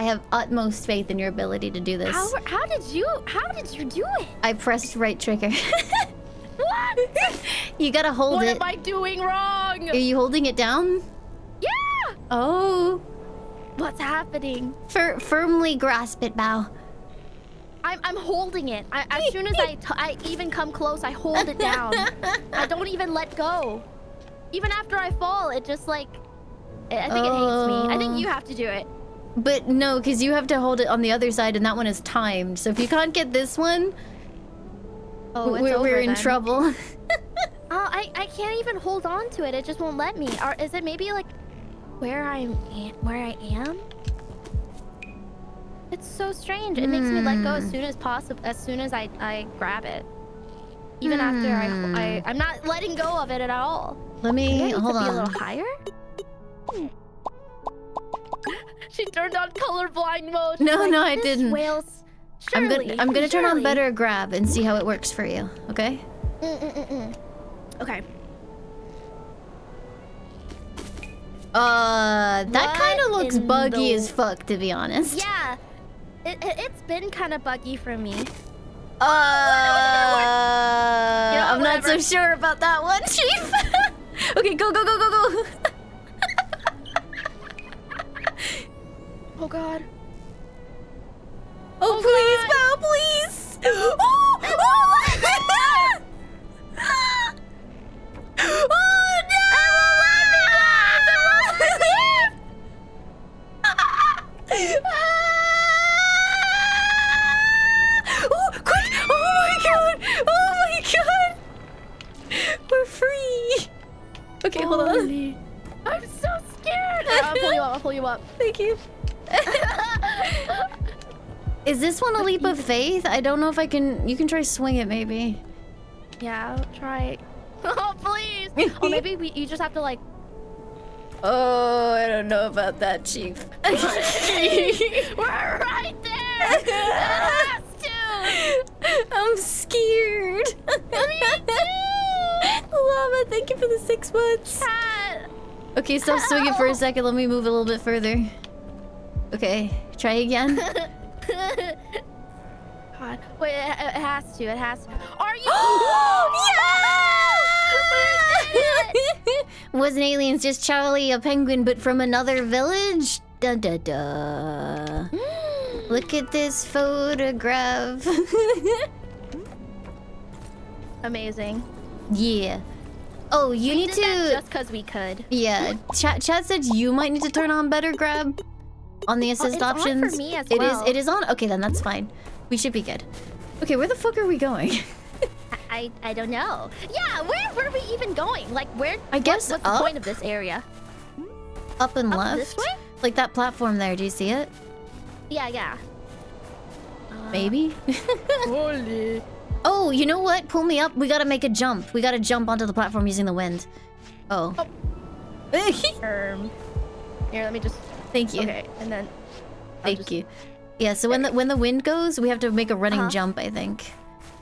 have utmost faith in your ability to do this. How did you do it? I pressed right trigger. What? You gotta hold it. What am I doing wrong? Are you holding it down? Yeah. Oh. What's happening? Firmly grasp it, Bao. I'm holding it. As soon as I even come close, I hold it down. I don't even let go. Even after I fall, it just like... I think it hates me. I think you have to do it. But no, because you have to hold it on the other side, and that one is timed. So if you can't get this one... Oh, it's we're in trouble. Oh, I can't even hold on to it. It just won't let me. Or is it maybe like... Where I am? It's so strange. It makes me let go as soon as possible. As soon as I grab it, even after I'm not letting go of it at all. Let me hold on. A little higher. She turned on colorblind mode. No, like, no, I didn't. Whales. I'm gonna turn on better grab and see how it works for you. Okay. Okay. That kind of looks buggy as fuck, to be honest. Yeah. It's been kind of buggy for me. You know, I'm not so sure about that one, Chief. Okay, go, go, go, go, go. Oh, God. Oh, please, Bao, please. Oh, oh, oh, no. Oh, quick! Oh my god! Oh my god! We're free! Okay, hold on. I'm so scared! I'll pull you up, I'll pull you up. Thank you. Is this one a leap of faith? I don't know if I can... You can try swing it, maybe. Yeah, I'll try... Oh, please! Oh, maybe you just have to, like... Oh, I don't know about that, Chief. We're right there! It has to! I'm scared. Me too. Lava, thank you for the 6 months. Pat. Okay, stop swinging for a second. Let me move a little bit further. Okay, try again. God, wait, it has to. It has to. Are you? Yeah! Wasn't aliens just Charlie, a penguin, but from another village? Da da da. Look at this photograph. Amazing. Yeah. Oh, you need to. Just because we could. Yeah. Chat said you might need to turn on better grab on the assist options. It's on for me as well. It is on. Okay, then that's fine. We should be good. Okay, where the fuck are we going? I don't know. Yeah, where were we even going? Like where? I guess what's up? The point of this area? Up and up left. This way? Like that platform there. Do you see it? Yeah, yeah. Maybe. Holy. Oh, you know what? Pull me up. We gotta make a jump. We gotta jump onto the platform using the wind. Oh. Here, let me just. Thank you. Okay, and then. Thank you. Yeah. So when the wind goes, we have to make a running jump. I think.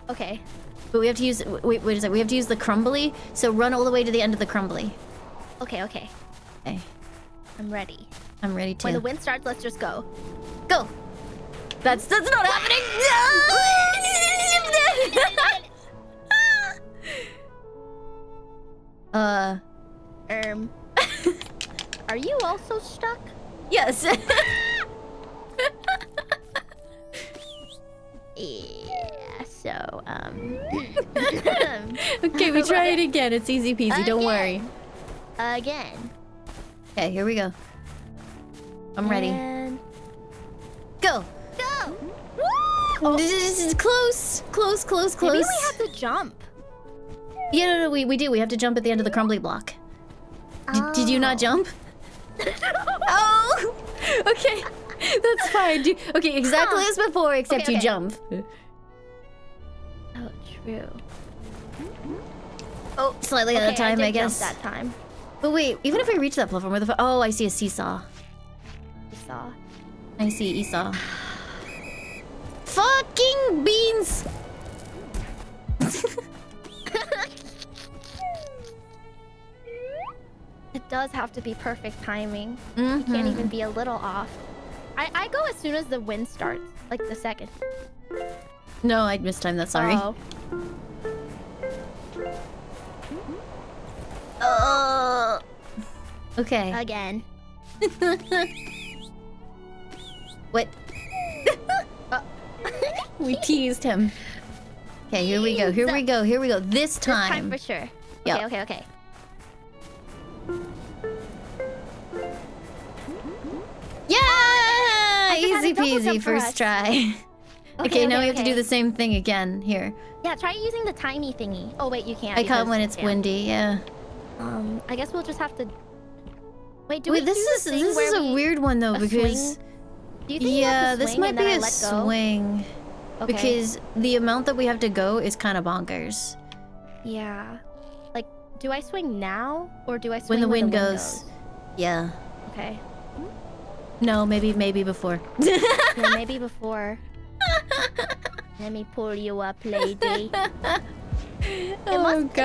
Okay. But we have to use. Wait a second. We have to use the crumbly. So run all the way to the end of the crumbly. Okay. Okay. Okay. I'm ready. I'm ready too. When the wind starts, let's just go. Go. That's not happening. No! Are you also stuck? Yes. Yeah. So okay, we try it again. It's easy peasy. Again. Don't worry. Again. Okay, here we go. I'm ready. And... Go! Go! Woo! Oh. This is close. Maybe we have to jump. Yeah, no, we do. We have to jump at the end of the crumbly block. Oh. Did you not jump? Oh! Okay, that's fine. Okay, exactly as before, except you jump. Oh, true. Oh, slightly out of time, I guess. Jump that time. But wait, even if I reach that platform, where the oh, I see a seesaw. Esau. I see Esau. Fucking beans! It does have to be perfect timing. Mm-hmm. You can't even be a little off. I go as soon as the wind starts, like the second. No, I mistimed that. Sorry. Oh. Okay. Again. What? We teased him. Okay, here we go. Here we go. This time. This time for sure. Yep. Okay. Yeah! Easy peasy first try. Okay, now we have to do the same thing again. Here. Yeah, try using the timey thingy. Oh wait, you can't. I can't when it's windy. Yeah. I guess we'll just have to. Wait, this is a weird one though because. Do you think this might be a swing, because the amount that we have to go is kind of bonkers. Yeah, like, do I swing now or do I swing when the wind goes? Yeah. Okay. No, maybe before. Yeah, maybe before. Let me pull you up, lady. It must be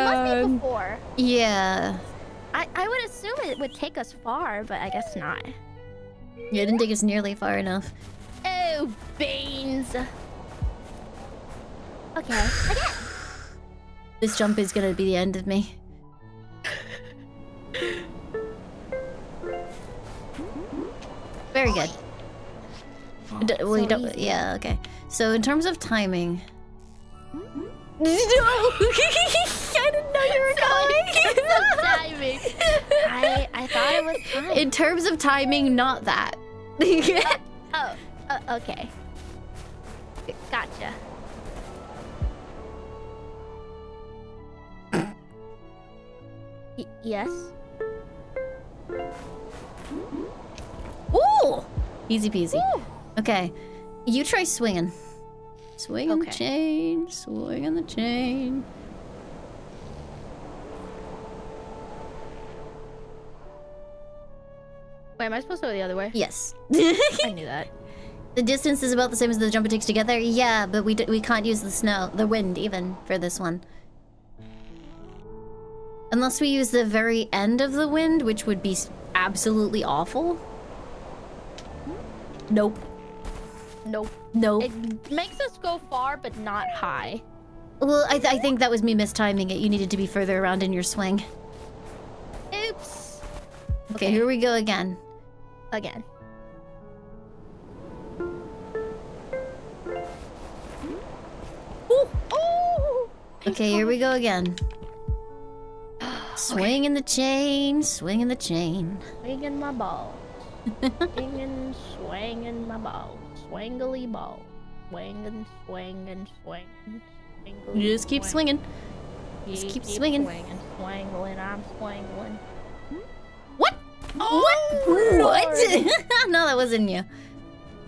before. Yeah. I would assume it would take us far, but I guess not. Yeah, I didn't think it's nearly far enough. Oh, beans. Okay, again. This jump is gonna be the end of me. Very good. Yeah, okay. So in terms of timing... I didn't know you were going. In terms of timing. I thought it was time. In terms of timing, not that. Okay. Gotcha. Yes. Ooh! Easy peasy. Ooh. Okay. You try swinging. Swing on the chain, swing on the chain. Wait, am I supposed to go the other way? Yes. I knew that. The distance is about the same as the jump it takes together. Yeah, but we can't use the snow, the wind even, for this one. Unless we use the very end of the wind, which would be absolutely awful. Nope. Nope. Nope. It makes us go far, but not high. Well, I think that was me mistiming it. You needed to be further around in your swing. Oops. Okay, here we go again. Again. Ooh. Ooh. Okay, here we go again. Swing in the chain, swing in the chain. Swing in my ball. Swingin', swingin' my ball. Swangly ball. Swingin', swingin', swingin'. Swingin', just keep swinging. Just keep swinging. Swangling, I'm swangling. What? Oh, what? What? No, that wasn't you.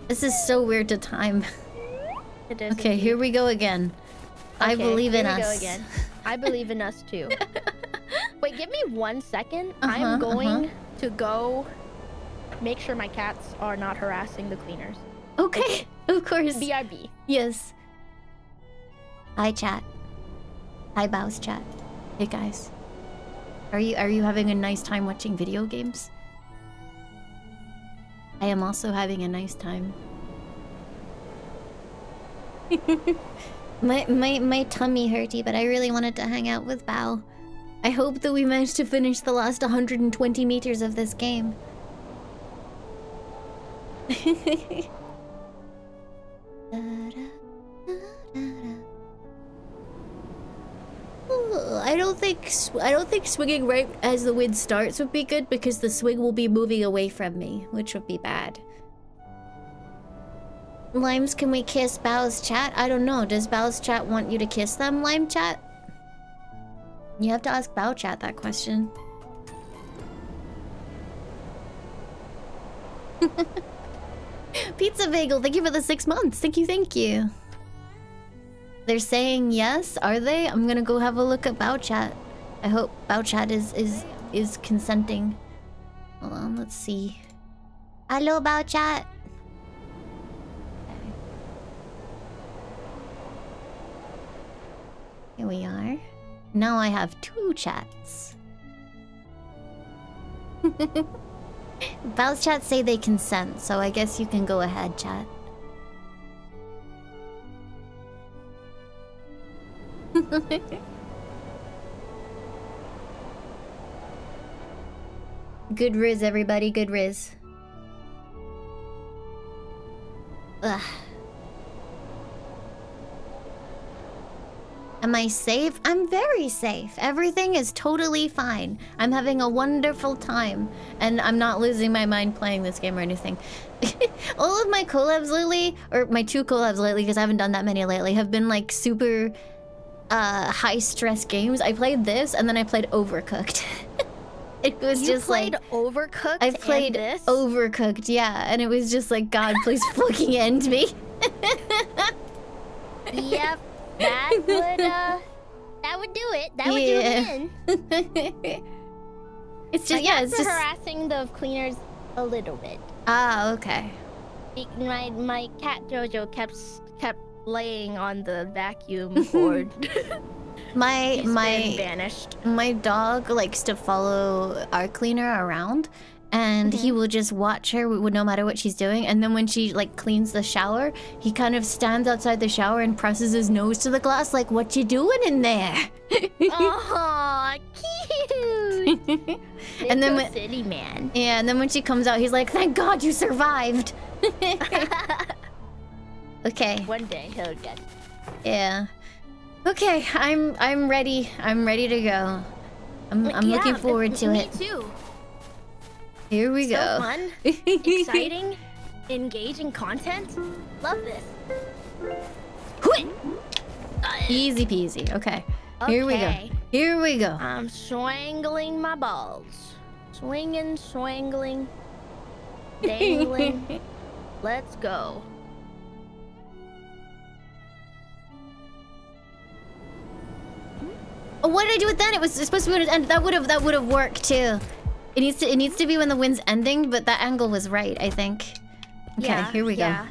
This is so weird to time. Okay, here we go again. Okay, I believe in us. Here we go again. I believe in us too. Wait, give me 1 second. I'm going to go make sure my cats are not harassing the cleaners. Okay, of course. BRB. Yes. Hi, chat. Hi, Bao's chat. Hey, guys. Are you having a nice time watching video games? I am also having a nice time. My tummy hurty, but I really wanted to hang out with Bao. I hope that we managed to finish the last 120 meters of this game. I don't think swinging right as the wind starts would be good because the swing will be moving away from me, which would be bad. Limes, can we kiss Bao's chat? I don't know. Does Bao's chat want you to kiss them, Lime chat? You have to ask Bao chat that question. Pizza Bagel, thank you for the 6 months. Thank you, thank you. They're saying yes, are they? I'm gonna go have a look at Bao chat. I hope Bao chat is consenting. Hold on, let's see. Hello, Bao chat. Here we are. Now I have 2 chats. Bao's chat say they consent, so I guess you can go ahead, chat. Good riz, everybody. Good riz. Ugh. Am I safe? I'm very safe. Everything is totally fine. I'm having a wonderful time. And I'm not losing my mind playing this game or anything. All of my collabs lately, or my 2 collabs lately, because I haven't done that many lately, have been like super high-stress games. I played this, and then I played Overcooked. It was Overcooked? I played and this? Overcooked, yeah. And it was just like, God, please fucking end me. Yep. That would do it. That would do it again. It's just, it's just harassing the cleaners a little bit. Ah, okay. My cat Jojo kept laying on the vacuum board. He's been banished. My dog likes to follow our cleaner around. And he will just watch her no matter what she's doing. And then when she, like, cleans the shower, he kind of stands outside the shower and presses his nose to the glass like, what you doing in there? Aw, cute! And then when, silly man. Yeah, and then when she comes out, he's like, thank God you survived! Okay. One day he'll get it. Yeah. Okay, I'm ready. I'm ready to go. I'm looking forward to it. Me too. Here we go. So fun, exciting, engaging content. Love this. Easy peasy. Okay. Here we go. Here we go. I'm swangling my balls. Swinging, swangling, dangling. Let's go. Oh, what did I do with that? It was supposed to be when it ended. That would have worked too. It needs to be when the wind's ending, but that angle was right, I think. Okay, yeah, here we go. Yeah.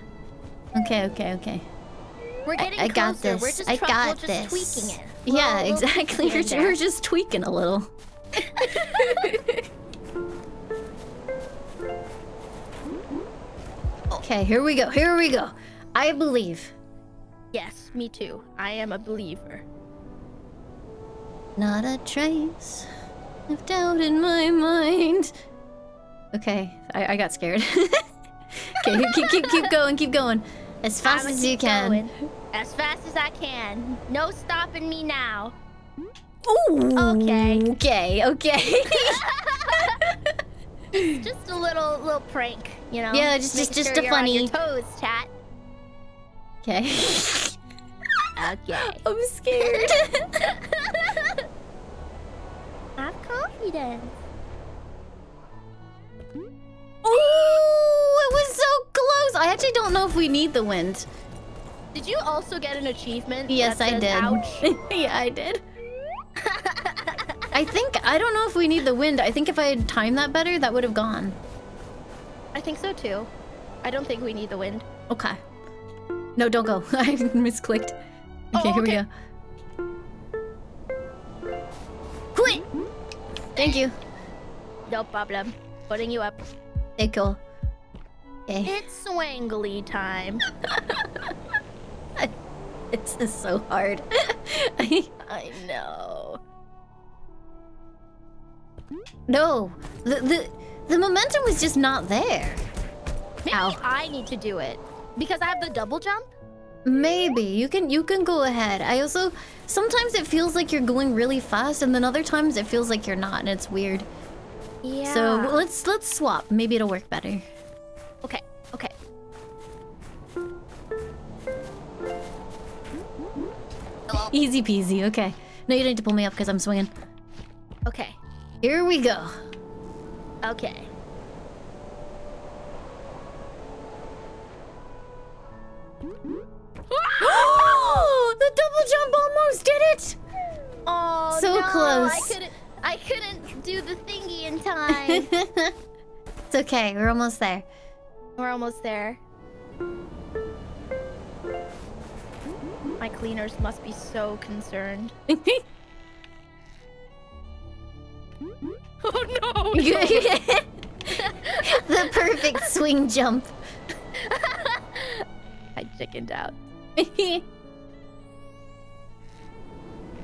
Okay. We're getting closer. I got this. We're just tweaking it. Yeah, exactly. We're just tweaking a little. Okay, here we go. Here we go. I believe. Yes, me too. I am a believer. Not a trace of doubt in my mind. Okay, I got scared. Okay, keep going. As fast as you can. As fast as I can. No stopping me now. Ooh. Okay. Just a little prank, you know. Yeah, just a funny. On your toes, chat. Okay. Okay. I'm scared. Have confidence. Oh, it was so close. I actually don't know if we need the wind. Did you also get an achievement? Yes, I did. Ouch. Yeah, I did. I don't know if we need the wind. I think if I had timed that better, that would have gone. I think so too. I don't think we need the wind. Okay. No, don't go. I misclicked. Okay, here we go. Quit! Thank you. No problem. Putting you up. Thank you. Okay. It's swangly time. This is so hard. I know. No, the momentum was just not there. Maybe I need to do it because I have the double jump. Maybe you can go ahead. I also sometimes it feels like you're going really fast, and then other times it feels like you're not, and it's weird. Yeah. So let's swap. Maybe it'll work better. Okay. Easy peasy. Okay. No, you don't need to pull me up because I'm swinging. Okay. Here we go. Okay. Oh! The double jump almost did it! Oh, so no, close. I couldn't do the thingy in time. It's okay. We're almost there. My cleaners must be so concerned. Oh no! The perfect swing jump. I chickened out.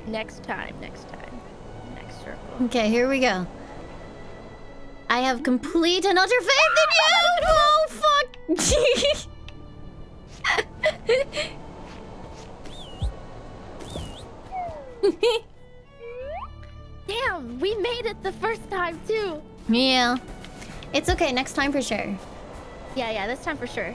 Next time. Next circle. Okay, here we go. I have complete and utter faith in you! Oh fuck! Damn, we made it the first time too. Yeah. It's okay, next time for sure. Yeah, this time for sure.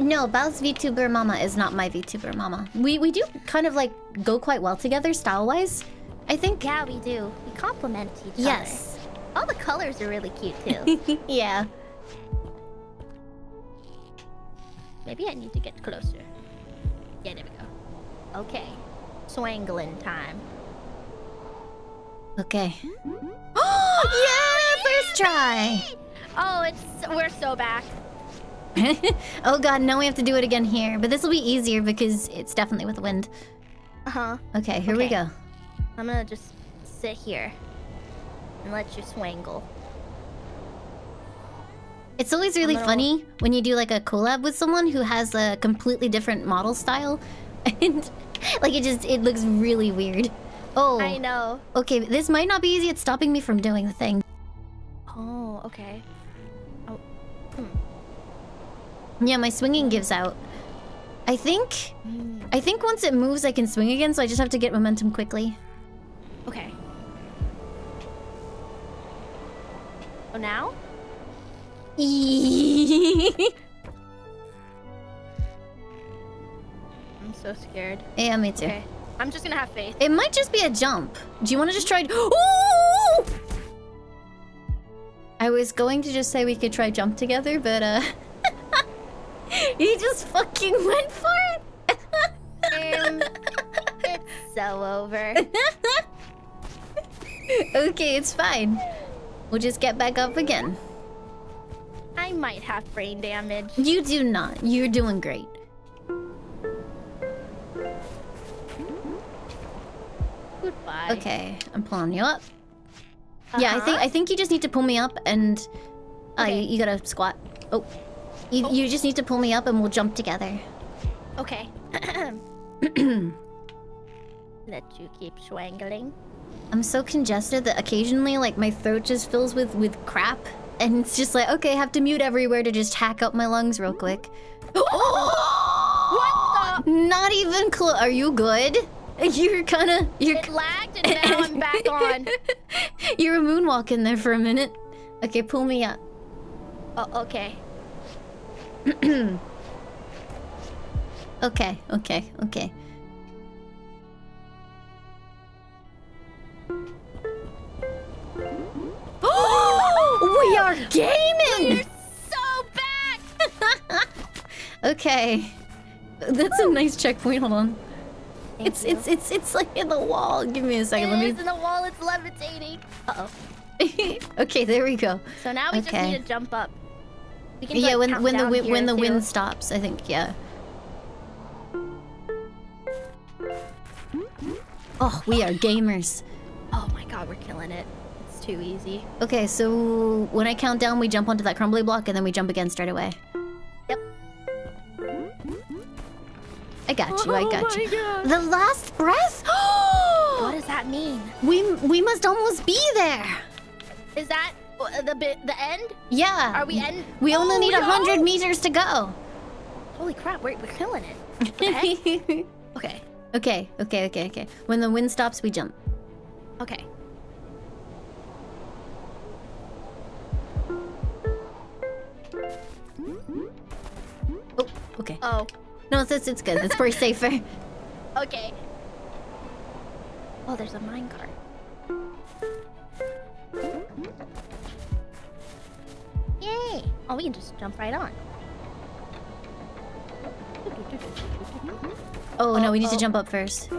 No, Bao's VTuber mama is not my VTuber mama. We do kind of like go quite well together style-wise, I think. Yeah, we do. We complement each other. Yes. All the colors are really cute too. Yeah. Maybe I need to get closer. Yeah, there we go. Okay. Swangling time. Okay. Oh, yeah! First try! Oh, we're so back. Oh god, no, we have to do it again here. But this will be easier because it's definitely with the wind. Uh-huh. Okay, here we go. I'm gonna just sit here and let you swangle. It's always really funny when you do like a collab with someone who has a completely different model style, and like it looks really weird. Oh, I know. Okay, this might not be easy. It's stopping me from doing the thing. Oh, okay. Oh. Yeah, my swinging gives out. I think once it moves, I can swing again. So I just have to get momentum quickly. Okay. Oh, now. I'm so scared. Yeah, me too. Okay. I'm just gonna have faith. It might just be a jump. Do you want to just try? Ooh! I was going to just say we could try jump together, but he just fucking went for it. It's so over. Okay, it's fine. We'll just get back up again. I might have brain damage. You do not. You're doing great. Goodbye. Okay, I'm pulling you up. Yeah, I think you just need to pull me up and... Okay. You gotta squat. Oh. You just need to pull me up and we'll jump together. Okay. Let you keep swangling. I'm so congested that occasionally, like, my throat just fills with crap. And it's just like, okay, I have to mute everywhere to just hack up my lungs real quick. What the? Not even close. Are you good? You're kind of... It lagged and now I'm back on. You were moonwalking there for a minute. Okay, pull me up. Oh, okay. Okay. We are gaming! We're so back! Okay. That's a nice checkpoint, hold on. It's like in the wall. Give me a second, let me... It is in the wall, it's levitating. Uh-oh. Okay, there we go. So now we just need to jump up. We can, yeah, like, when the wind stops, I think, yeah. Oh, we are gamers. Oh my god, we're killing it. Too easy. Okay, so when I count down, we jump onto that crumbly block and then we jump again straight away. Yep. I got you, I got you. God. The last breath? What does that mean? We must almost be there. Is that the end? Yeah. Are we end? We only need 100 meters to go. Holy crap, we're killing it. Okay. When the wind stops, we jump. Okay. Oh, okay. Oh. No, it's good. It's pretty safer. Okay. Oh, there's a minecart. Yay! Oh, we can just jump right on. Oh, no, we need to jump up first.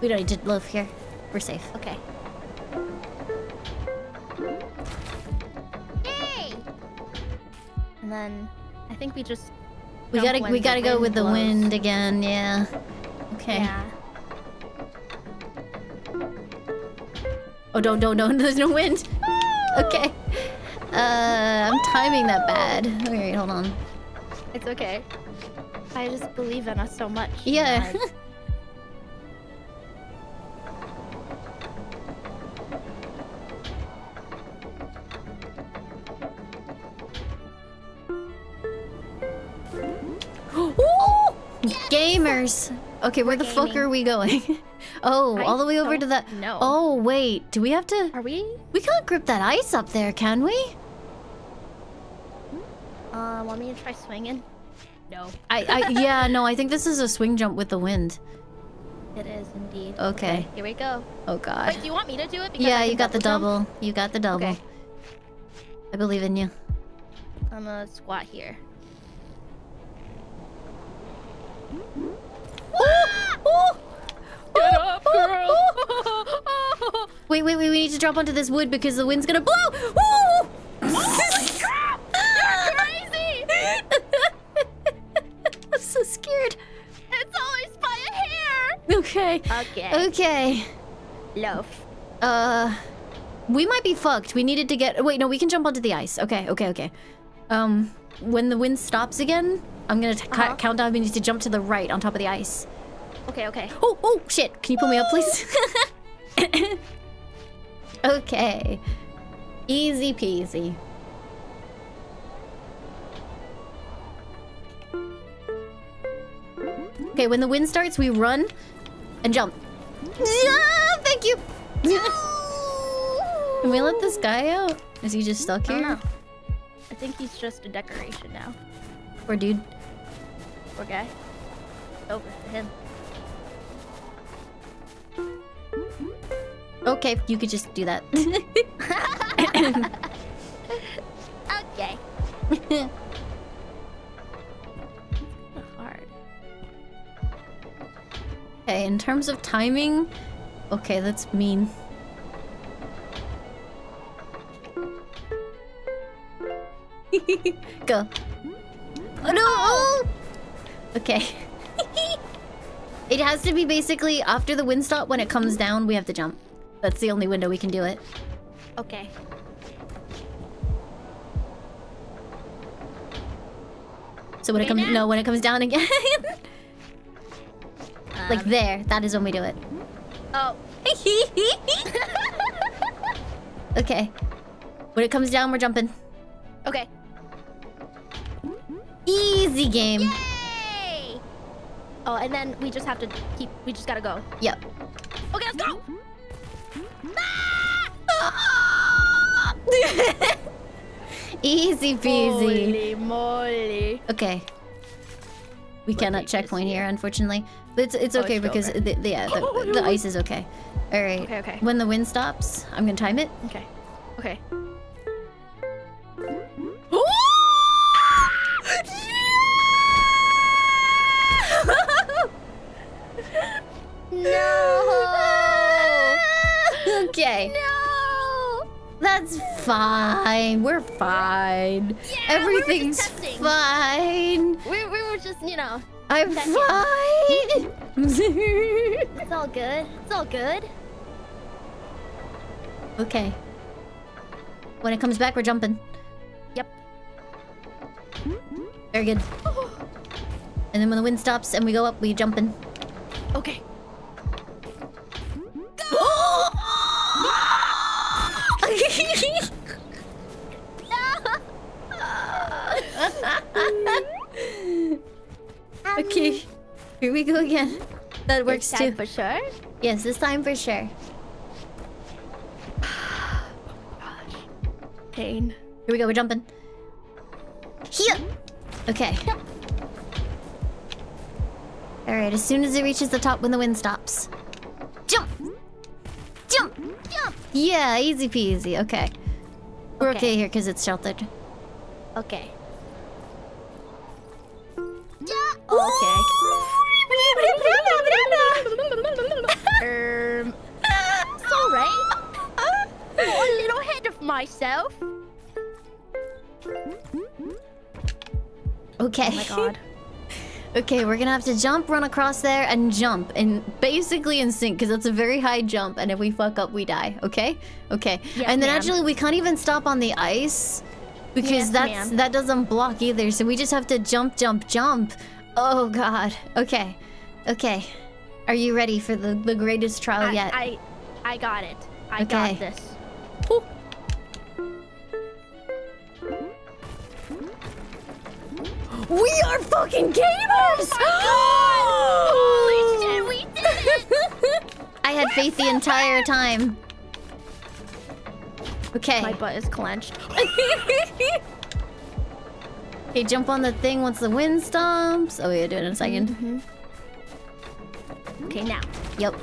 We don't need to live here. We're safe. Okay. And then I think we just we gotta go with the wind again, yeah. Okay. Yeah. Oh, don't, there's no wind. Woo! Okay. I'm timing that bad. Alright, hold on. It's okay. I just believe in us so much. Yeah. Gamers! Okay, where the fuck are we going? Oh, all the way over to that... No. Oh, wait. Do we have to... Are we? We can't grip that ice up there, can we? Want me to try swinging? No. Yeah, no, I think this is a swing jump with the wind. It is, indeed. Okay. Here we go. Oh, God. Wait, do you want me to do it? Because yeah, you got the double. You got the double. Okay. I believe in you. I'm gonna squat here. Get up, girl! Wait, we need to drop onto this wood because the wind's gonna blow! Oh my crap! You're crazy! I'm so scared. It's always by a hair! Okay. Love. We might be fucked. We needed to get... Wait, no, we can jump onto the ice. Okay. When the wind stops again... I'm gonna count down. We need to jump to the right on top of the ice. Okay. Oh, shit! Can you pull me up, please? Okay. Easy peasy. Okay, when the wind starts, we run and jump. Ah, thank you! Can we let this guy out? Is he just stuck here? I don't know. I think he's just a decoration now. Poor dude. Poor guy. Over to him. Okay, you could just do that. Okay. It's kinda hard. Okay, Okay, in terms of timing... Okay, that's mean. Go. Oh no! Oh! Okay. It has to be basically after the wind stop, when it comes down, we have to jump. That's the only window we can do it. Okay. So when right it comes... No, when it comes down again. Like there. That is when we do it. Oh. Okay. When it comes down, we're jumping. Okay. Easy game. Yay! Oh, and then we just have to keep... We just gotta go. Yep. Okay, let's go! Ah! Easy peasy. Holy moly. Okay. We cannot checkpoint here, unfortunately. But it's okay, because the ice is okay. All right. Okay, okay. When the wind stops, I'm gonna time it. Okay. Okay. No. Okay. No. That's fine. We're fine. Yeah, everything's fine. We were just, you know. I'm fine. It's all good. It's all good. Okay. When it comes back, we're jumping. Yep. Very good. And then when the wind stops and we go up, we jumpin'. Okay. Go! Okay. Here we go again. That works too. This time for sure? Yes, this time for sure. Oh my gosh. Pain. Here we go, we're jumping. Here! Okay. Alright, as soon as it reaches the top when the wind stops. Jump! Jump! Jump! Yeah, easy peasy. Okay. We're okay here because it's sheltered. Okay. Yeah. Okay. It's alright. I'm a little ahead of myself. Okay. Oh my god. Okay, we're gonna have to jump, run across there, and jump. And basically in sync, because that's a very high jump, and if we fuck up, we die. Okay? Okay. Yes, and then actually, we can't even stop on the ice, because that doesn't block either, so we just have to jump, jump, jump. Oh, god. Okay. Okay. Are you ready for the greatest trial yet? I got it. I got this. Ooh. We are fucking gamers! Oh my god! Holy shit, we did it! I had faith the entire time. Okay. My butt is clenched. Okay, jump on the thing once the wind stomps. Oh, yeah, do it in a second. Okay, now. Yep.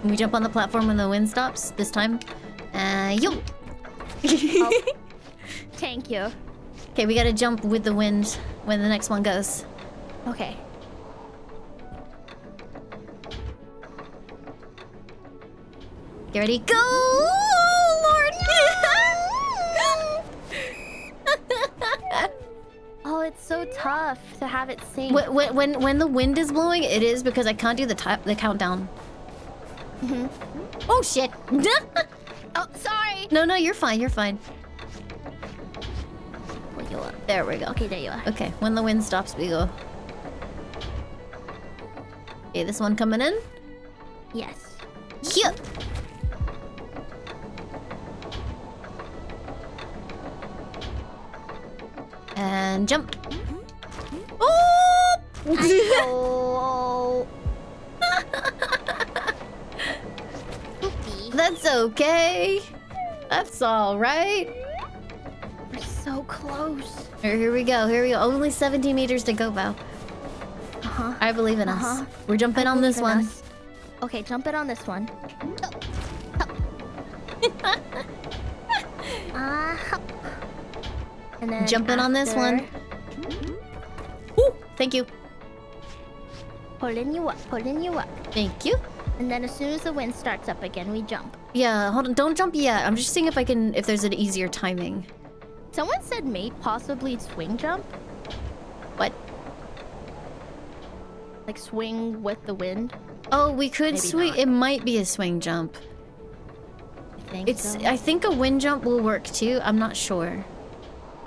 Can we jump on the platform when the wind stops this time? Yup! Oh. Thank you. Okay, we gotta jump with the wind when the next one goes. Okay. Get ready, go! Oh, Lord! No! Oh, it's so tough to have it sing. When the wind is blowing, it is because I can't do the countdown. Oh shit! Oh, sorry. No, no, you're fine. You're fine. There we go. Okay, there you are. Okay, when the wind stops, we go. Okay, this one coming in? Yes. Yep. And jump. Oh! Oh. That's okay. That's all right. We're so close. Here we go. Here we go. Only 17 meters to go, Bao. I believe in us. We're jumping on this one. Okay, jump it on this one. And then jump it on this one. Ooh, thank you. Pulling you up, pulling you up. Thank you. And then as soon as the wind starts up again, we jump. Yeah, hold on, don't jump yet. I'm just seeing if I can, if there's an easier timing. Someone said may possibly swing jump. What? Like swing with the wind? Oh, we could maybe swing. Not. It might be a swing jump. I think it's. So. I think a wind jump will work too. I'm not sure.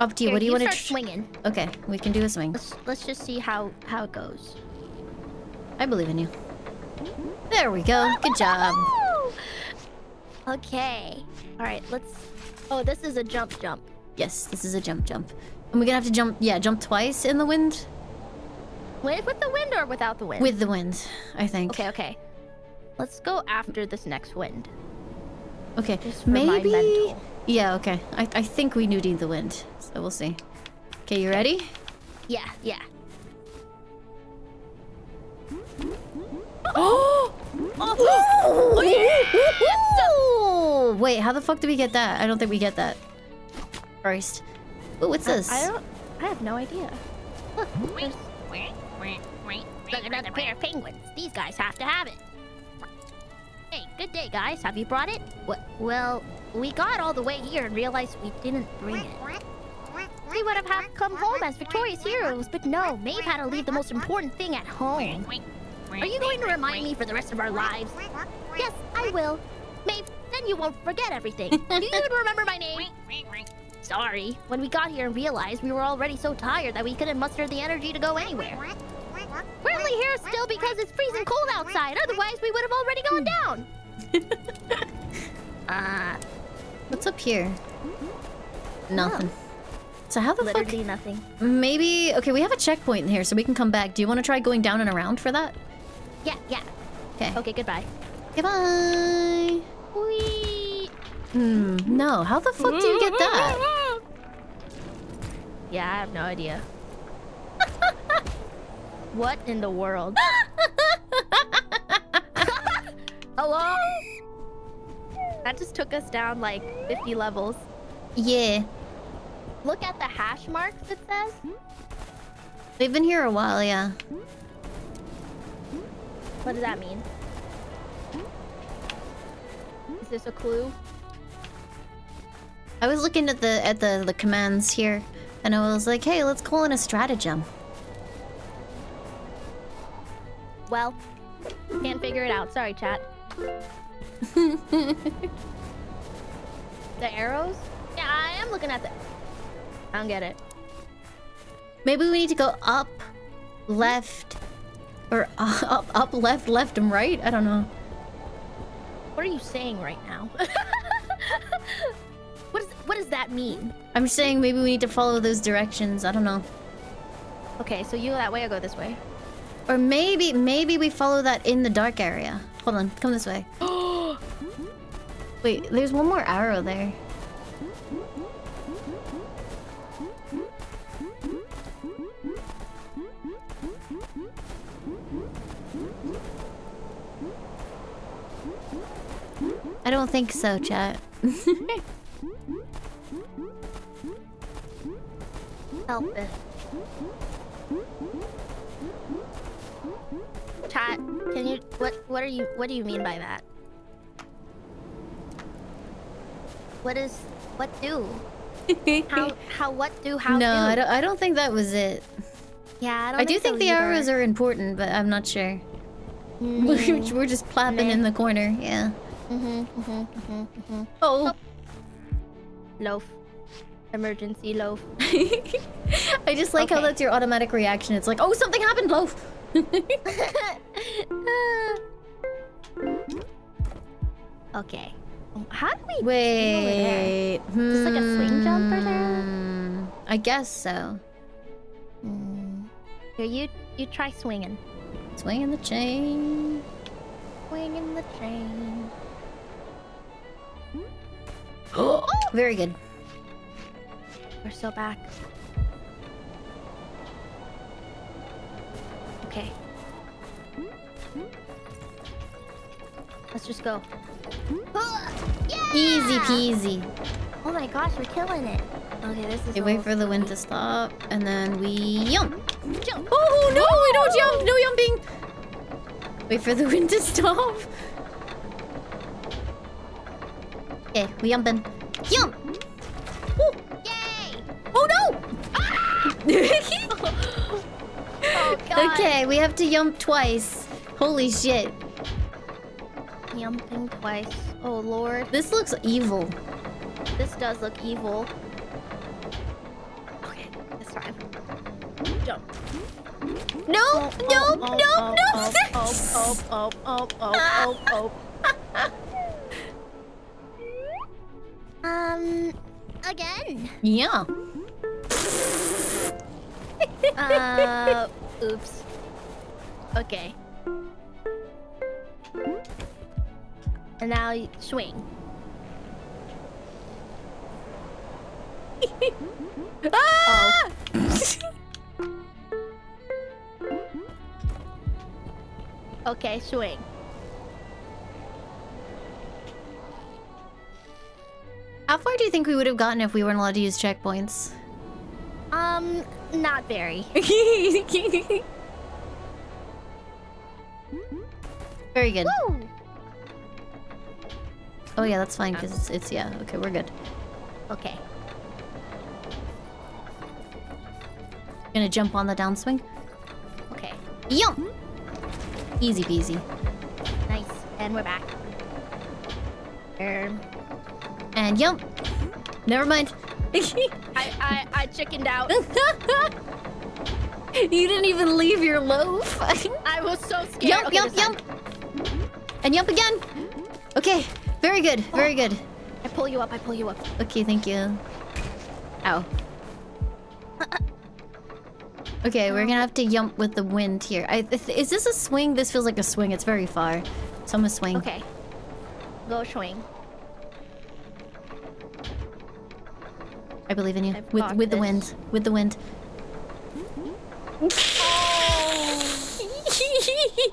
Up to you. Here, what do you want to? Swinging. Okay, we can do a swing. Let's just see how it goes. I believe in you. There we go. Good job. Okay. All right. Let's. Oh, this is a jump. Yes, this is a jump. And we're gonna have to jump. Yeah, jump twice in the wind. With the wind or without the wind? With the wind, I think. Okay. Let's go after this next wind. Okay, just maybe... Yeah, okay. I think we do need the wind, so we'll see. Okay, you ready? Yeah. Oh! Oh! Yeah! Wait, how the fuck do we get that? I don't think we get that. Christ. Ooh, what's this? I have no idea. Look, there's... Look, another pair of penguins. These guys have to have it. Hey, good day, guys. Have you brought it? Well, we got all the way here and realized we didn't bring it. We would have had to come home as victorious heroes, but no, Maeve had to leave the most important thing at home. Are you going to remind me for the rest of our lives? Yes, I will. Maeve, then you won't forget everything. You remember my name. Sorry. When we got here and realized we were already so tired that we couldn't muster the energy to go anywhere. We're only here still because it's freezing cold outside. Otherwise, we would have already gone down. What's up here? Nothing. So how the fuck? Literally nothing. Maybe... Okay, we have a checkpoint in here, so we can come back. Do you want to try going down and around for that? Yeah. Okay. Okay, goodbye. Goodbye. Whee! No, how the fuck do you get that? Yeah, I have no idea. What in the world? Hello? That just took us down like 50 levels. Yeah. Look at the hash marks, it says. They've been here a while, yeah. What does that mean? Is this a clue? I was looking at the commands here, and I was like, hey, let's call in a stratagem. Well, can't figure it out. Sorry, chat. The arrows? Yeah, I am looking at the... I don't get it. Maybe we need to go up, left, or up, left, and right? I don't know. What are you saying right now? What does that mean? I'm saying maybe we need to follow those directions. I don't know. Okay, so you go that way, I'll go this way. Or maybe we follow that in the dark area. Hold on, come this way. Wait, there's one more arrow there. I don't think so, chat. Help it. Chat, can you what do you mean by that? What do? how do? No, I don't think that was it. Yeah, I do think the arrows are important, but I'm not sure. We're just plopping in the corner, yeah. Oh. Loaf. Emergency loaf. I just like how that's your automatic reaction. It's like, oh, something happened, loaf. Okay. How do we wait? Is this like a swing jump or something? I guess so. Here, you try swinging. Swinging the chain. Swinging the chain. Oh, very good. We're so back. Okay. Let's just go. Yeah! Easy peasy. Oh my gosh, we're killing it. Okay, this is... wait for the wind to stop, and then we jump. Oh no, we don't jump. No jumping. Wait for the wind to stop. Okay, we jumping. Jump! Ooh. Yay! Oh no! Ah! Oh, God. Okay, we have to jump twice. Holy shit. Jumping twice. Oh Lord. This looks evil. This does look evil. Okay, this time. Jump. Nope, nope, nope, nope! Again? Yeah. Oops. Okay. And now you swing. Ah! Oh. Okay, swing. How far do you think we would have gotten if we weren't allowed to use checkpoints? Not very. Very good. Woo! Oh yeah, that's fine because it's yeah. Okay, we're good. Okay. Gonna jump on the downswing. Okay. Yum. Easy peasy. Nice. And we're back. And yum. Never mind. I chickened out. You didn't even leave your loaf. I was so scared. Yum, okay, yum, yum. And yum again. Okay. Very good. Very good. I pull you up. I pull you up. Okay, thank you. Ow. Okay, we're gonna have to jump with the wind here. Is this a swing? This feels like a swing. It's very far. So I'm gonna swing. Okay. Go swing. I believe in you. With the wind. With the wind.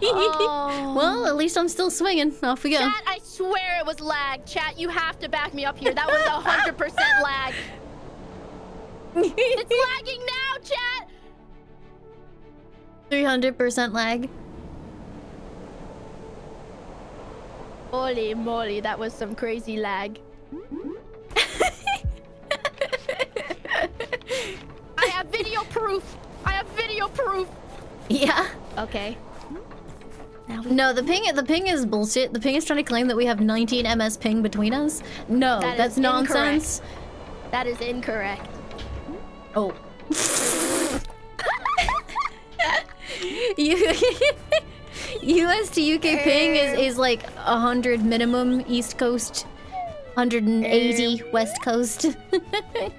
Oh. Well, at least I'm still swinging. Off we go. Chat, I swear it was lag. Chat, you have to back me up here. That was 100% lag. It's lagging now, chat! 300% lag. Holy moly, that was some crazy lag. I have video proof! I have video proof! Yeah. Okay. No, the ping is bullshit. The ping is trying to claim that we have 19 MS ping between us. No, that's nonsense. Incorrect. That is incorrect. Oh. US to UK ping is like 100 minimum East Coast, 180 West Coast.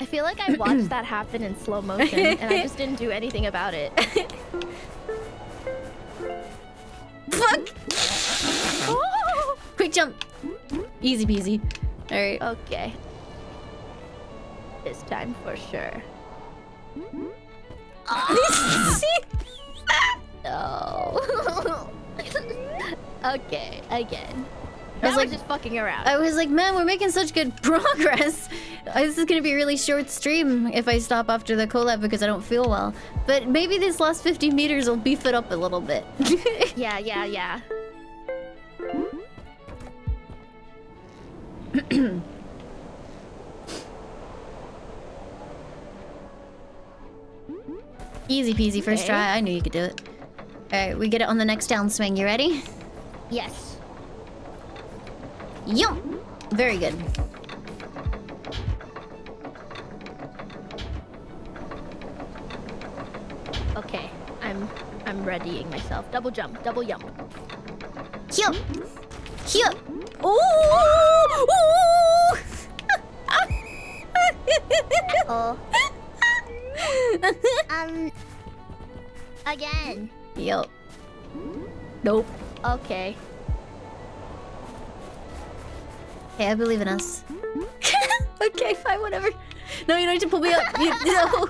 I feel like I watched that happen in slow motion and I just didn't do anything about it. Fuck! Oh! Quick jump! Easy peasy. Alright. Okay. This time for sure. Oh. No. Okay, again. I was like, just fucking around. I was like, man, we're making such good progress. This is gonna be a really short stream if I stop after the collab because I don't feel well. But maybe this last 50 meters will beef it up a little bit. Yeah, yeah, yeah. Easy peasy first try. I knew you could do it. Alright, we get it on the next downswing. You ready? Yes. Yum! Very good. Okay, I'm readying myself. Double jump, double jump. Yum! Yum! Ooh! Ooh! Uh-oh. Again. Yup. Nope. Okay. Hey, I believe in us. Okay, fine, whatever. No, you don't need to pull me up. You, no.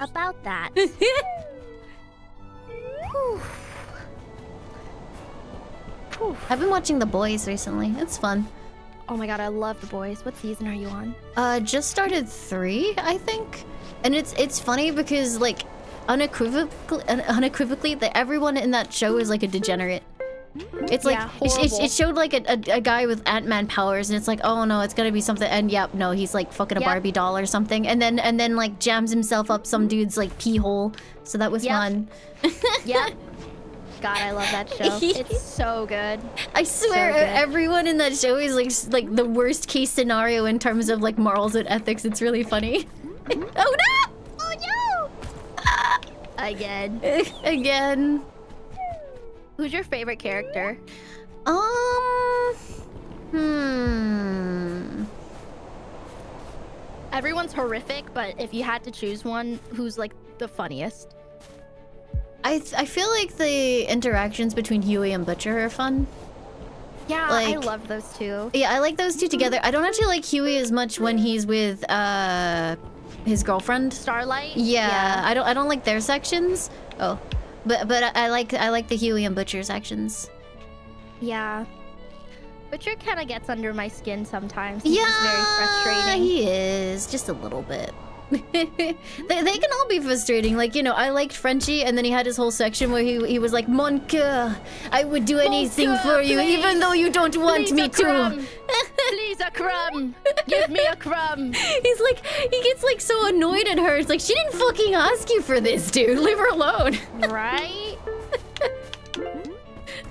About that. Whew. I've been watching The Boys recently. It's fun. Oh my god, I love The Boys. What season are you on? Just started 3, I think. And it's funny because, like, unequivocally, that everyone in that show is like a degenerate. It's like, yeah, it showed like a guy with Ant-Man powers, and it's like, oh no, it's gonna be something, and yep, no, he's like fucking a Barbie doll or something, and then like jams himself up some dude's like pee hole. So that was fun. Yep. God, I love that show. It's so good. I swear, so good. Everyone in that show is like the worst case scenario in terms of like morals and ethics. It's really funny. Oh no! Oh no! Again. Again. Who's your favorite character? Everyone's horrific, but if you had to choose one, who's like the funniest? I feel like the interactions between Huey and Butcher are fun. Yeah, like, I love those two. Yeah, I like those two together. I don't actually like Huey as much when he's with his girlfriend. Starlight? Yeah. I don't like their sections. Oh. But I like the Huey and Butcher's actions. Yeah. Butcher kind of gets under my skin sometimes. He's very frustrating. He is. Just a little bit. they can all be frustrating. Like, you know, I liked Frenchie, and then he had his whole section where he was like, Mon coeur, I would do anything for you, please, even though you don't want me to. Please, a crumb. Give me a crumb. He's like, he gets like so annoyed at her. It's like, she didn't fucking ask you for this, dude. Leave her alone. Right?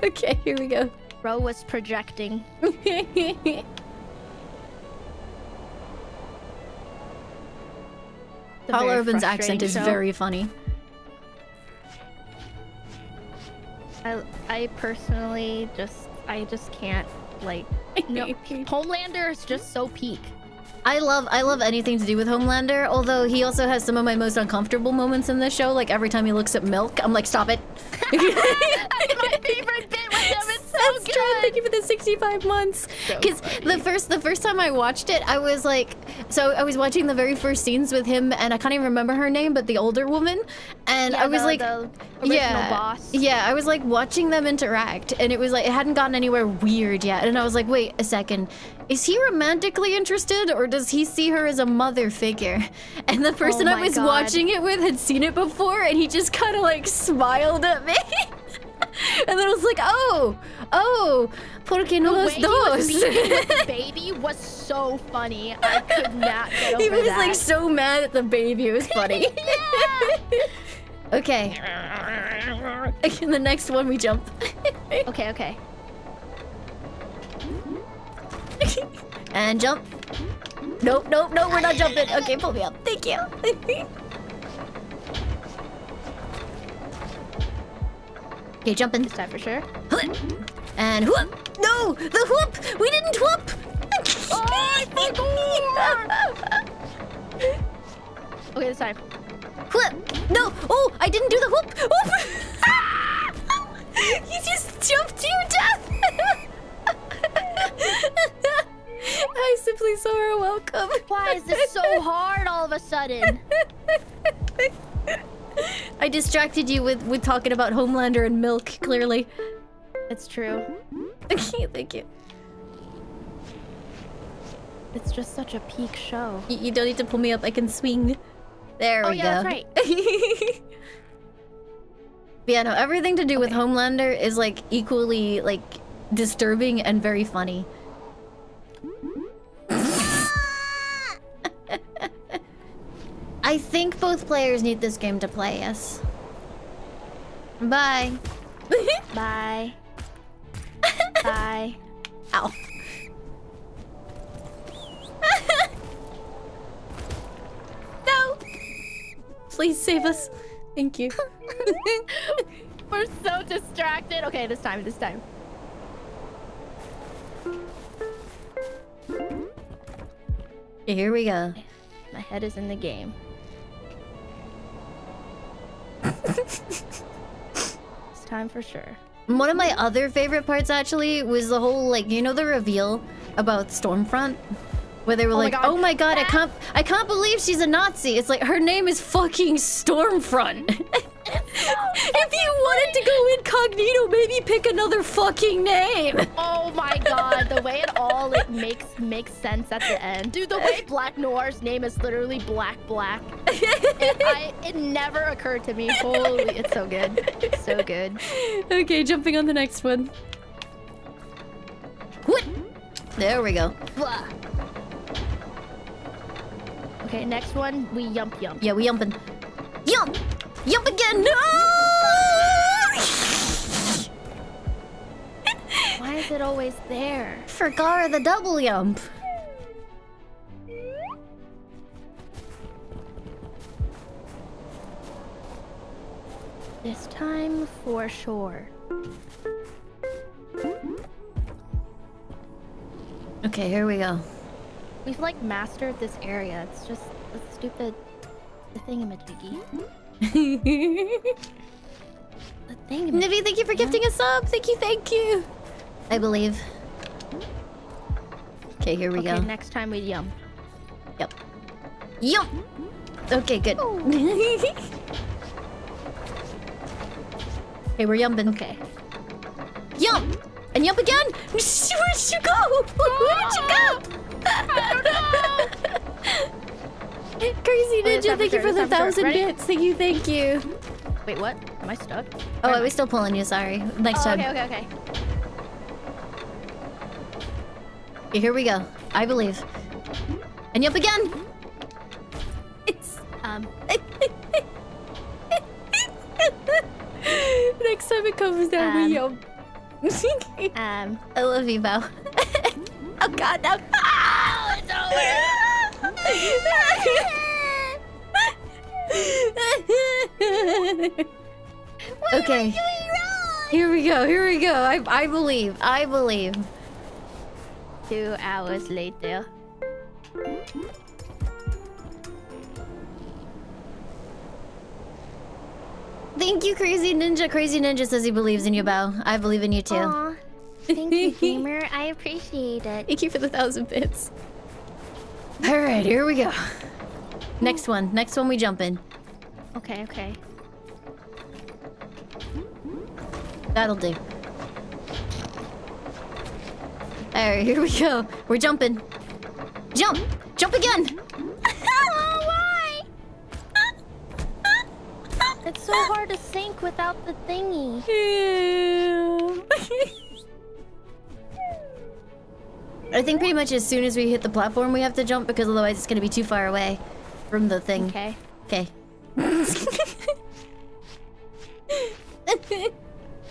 Okay, here we go. Ro was projecting. Paul Urban's accent is very funny. I personally just can't, like, no. Homelander is just so peak. I love anything to do with Homelander, although he also has some of my most uncomfortable moments in this show, like every time he looks at milk, I'm like, stop it. That's my favorite bit with him. It's so good. Thank you for the 65 months. Because so the first time I watched it, I was like, so I was watching the very first scenes with him, and I can't even remember her name, but the older woman, and I was like, the original boss. Yeah, I was like watching them interact, and it was like it hadn't gotten anywhere weird yet, and I was like, wait a second. Is he romantically interested, or does he see her as a mother figure? And the person I was watching it with had seen it before, and he just kind of like smiled at me. And then I was like, oh, porque no los dos. The baby was so funny. I could not get over that. He was like so mad at the baby. It was funny. Okay. In the next one, we jump. Okay. And jump. Nope, we're not jumping. Okay, pull me up. Thank you. Okay, jumping. This time for sure. And whoop! No! The whoop! We didn't whoop! Oh, I okay, this time. Whoop! No! Oh! I didn't do the whoop! Whoop! You just jumped to your death! Hi, Simply Sora, welcome. Why is this so hard all of a sudden? I distracted you with talking about Homelander and milk, clearly. It's true. Okay, thank you. It's just such a peak show. You don't need to pull me up, I can swing. There we go. Oh yeah, that's right. Yeah, no, everything to do with Homelander is like equally like disturbing and very funny. I think both players need this game to play, yes. Bye. Bye. Bye. Ow. No! Please save us. Thank you. We're so distracted. Okay, this time. Here we go. My head is in the game. It's time for sure. One of my other favorite parts actually was the whole, like, you know, the reveal about Stormfront, where they were like, oh my god, I can't believe she's a Nazi. It's like, her name is fucking Stormfront. If you wanted to go incognito, maybe pick another fucking name. Oh my god, the way it all it makes sense at the end. Dude, the way Black Noir's name is literally Black. It never occurred to me. Holy, it's so good. It's so good. Okay, jumping on the next one. What? There we go. Blah. Okay, next one, we yump. Yeah, we yumpin'. Yump! Yump again! No! Why is it always there? Forgot the double yump. This time for sure. Okay, here we go. We've like mastered this area. It's just a stupid thingamajiggy. The thingamajiggy. Nivy, thank you for gifting a sub. Thank you. I believe. Okay, here we go. Okay, next time we yum. Yep. Yum. Okay, good. Hey, we're yumping. Okay. Yum. And yump again. Where'd you go? Where'd you go? I don't know. Crazy Ninja, thank you for the 1,000 bits. Thank you. Wait, what? Am I stuck? Oh, I was still pulling you, sorry. Next time. Okay. Here we go. I believe. And yep again. It's next time it comes down we yump. I love you, Bao. Oh god, no. Oh, it's over. Okay. Here we go. I believe. 2 hours later. Thank you, Crazy Ninja. Crazy Ninja says he believes in you, Bao. I believe in you too. Aww. Thank you, gamer. I appreciate it. Thank you for the 1,000 bits. All right, here we go. Next one we jump in. Okay. That'll do. All right, here we go. We're jumping. Jump again. Oh, why? It's so hard to sync without the thingy. Ew. I think pretty much as soon as we hit the platform, we have to jump because otherwise it's going to be too far away from the thing. Okay.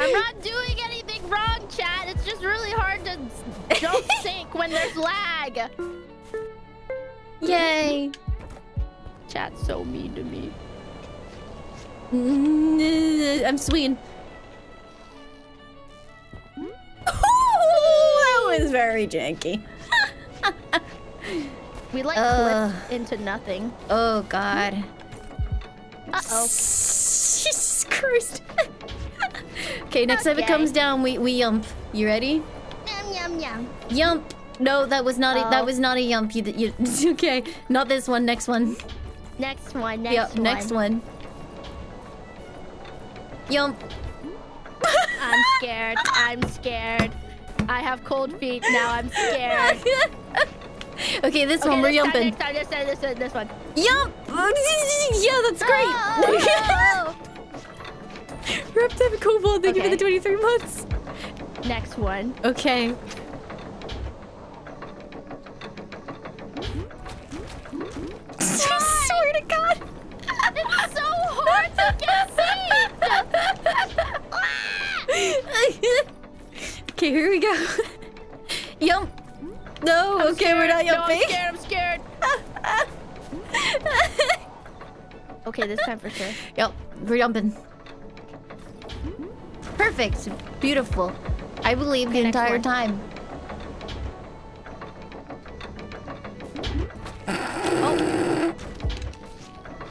I'm not doing anything wrong, chat. It's just really hard to jump sync when there's lag. Yay. Chat's so mean to me. I'm swinging. Is very janky. We like flipped into nothing. Oh god. Jesus Christ. Okay, next time it comes down, we yump. You ready? Yum. Yump. No, that was not a yump. You okay? Not this one. Next one. Next one. Yump. I'm scared. I have cold feet, now I'm scared. Okay, this one, we're yumping. This one. Yump! Yeah, that's great! Oh. Reptile Cobalt, thank you for the 23 months. Next one. Okay. I swear to God! It's so hard to get seen! Okay, here we go. Yump. No, I'm scared. We're not yumping. No, I'm scared. Okay, this time for sure. Yep, we're yumping. Perfect. Beautiful. I believe the entire time.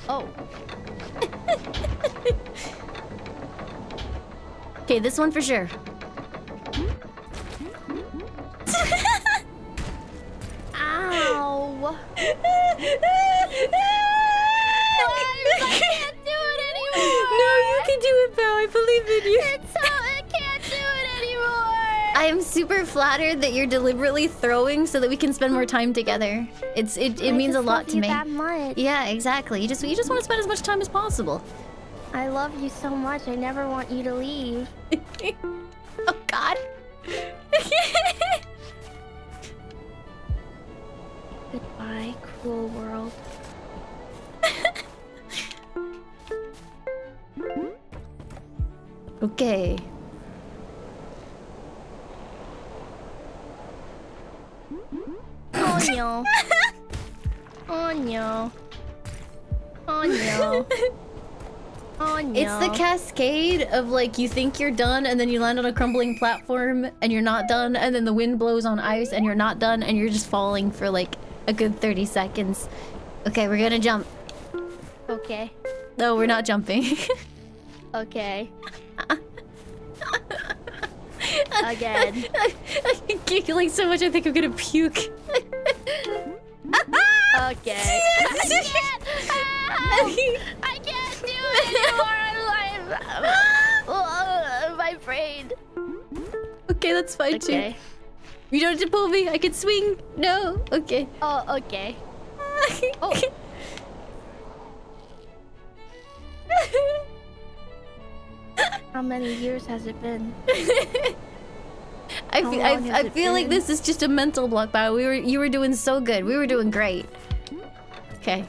Oh. Okay, this one for sure. Ow! I can't do it anymore! No, you can do it, you? It's so, I can't do it anymore. I'm super flattered that you're deliberately throwing so that we can spend more time together. It means a lot to me. That much. Yeah, exactly. You just want to spend as much time as possible. I love you so much. I never want you to leave. Oh God. Goodbye, cruel world. Okay. Oh no. Oh no. Oh no. Oh no. It's the cascade of like you think you're done and then you land on a crumbling platform and you're not done and then the wind blows on ice and you're not done and you're just falling for like a good 30 seconds. Okay, we're gonna jump. Okay. No, we're not jumping. Okay. Again. I'm giggling so much I think I'm gonna puke. Okay. I can't do it anymore. My brain. Okay, that's fine okay. Too. You don't have to pull me. I can swing. No. Okay. Oh, okay. Oh. How many years has it been? I feel like this is just a mental block, Bao. You were doing so good. We were doing great. Okay.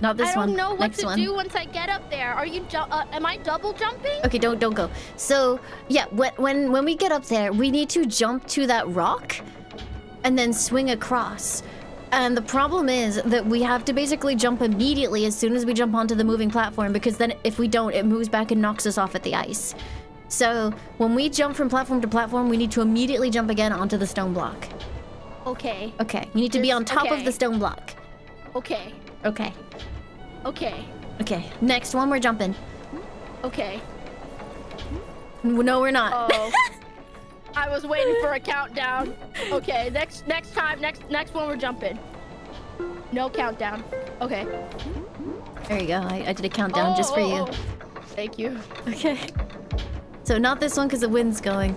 Not this one. I don't know what to do once I get up there. Are you? Am I double jumping? Okay, don't go. So yeah, when we get up there, we need to jump to that rock, and then swing across. And the problem is that we have to basically jump immediately as soon as we jump onto the moving platform, because then if we don't, it moves back and knocks us off at the ice. So when we jump from platform to platform, we need to immediately jump again onto the stone block. Okay. Okay. You need to be on top of the stone block. Okay. Okay. Okay. Okay. Next one, we're jumping. Okay. No, we're not. Oh. I was waiting for a countdown. Okay, next time, next one we're jumping. No countdown. Okay. There you go. I did a countdown just for you. Thank you. Okay. So not this one because the wind's going.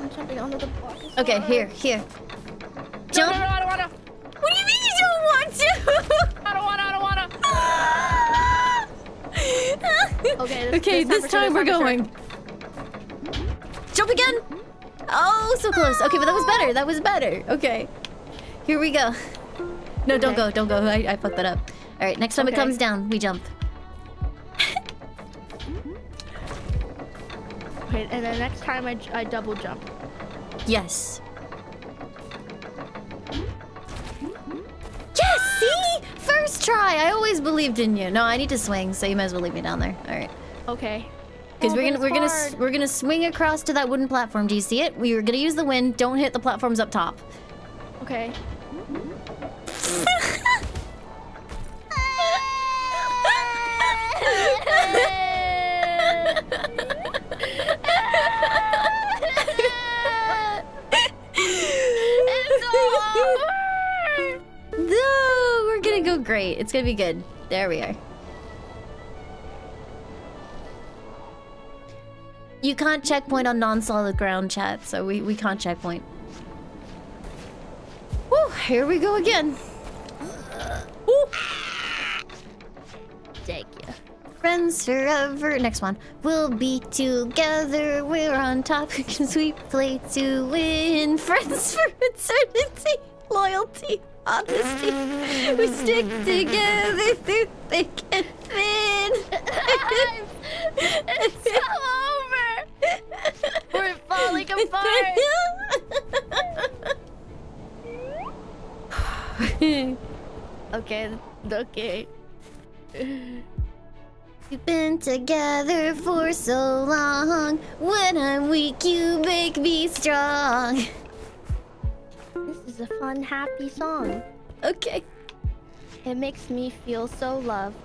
I'm jumping onto the block. Okay, here. Jump. No, I don't wanna. What do you mean you don't want to? I don't wanna. Okay. This time we're going. Jump again! Oh, so close. Okay, but that was better. Okay. Here we go. No, okay. Don't go. I fucked that up. All right, next time it comes down, we jump. Wait, and then next time I double jump. Yes. Yes, see? First try. I always believed in you. No, I need to swing, so you might as well leave me down there. All right. Okay. Because we're gonna swing across to that wooden platform. Do you see it? We were gonna use the wind. Don't hit the platforms up top. Okay. It's over. No, we're gonna go great. It's gonna be good. There we are. You can't checkpoint on non-solid ground, chat, so we can't checkpoint. Woo, here we go again. Woo. Thank you. Friends forever. Next one. We'll be together. We're on top because we play to win. Friends for eternity. Loyalty. Honesty. We stick together through thick and thin. It's so over. We're falling apart. Okay. We've been together for so long. When I'm weak, you make me strong. This is a fun, happy song. Okay. It makes me feel so loved.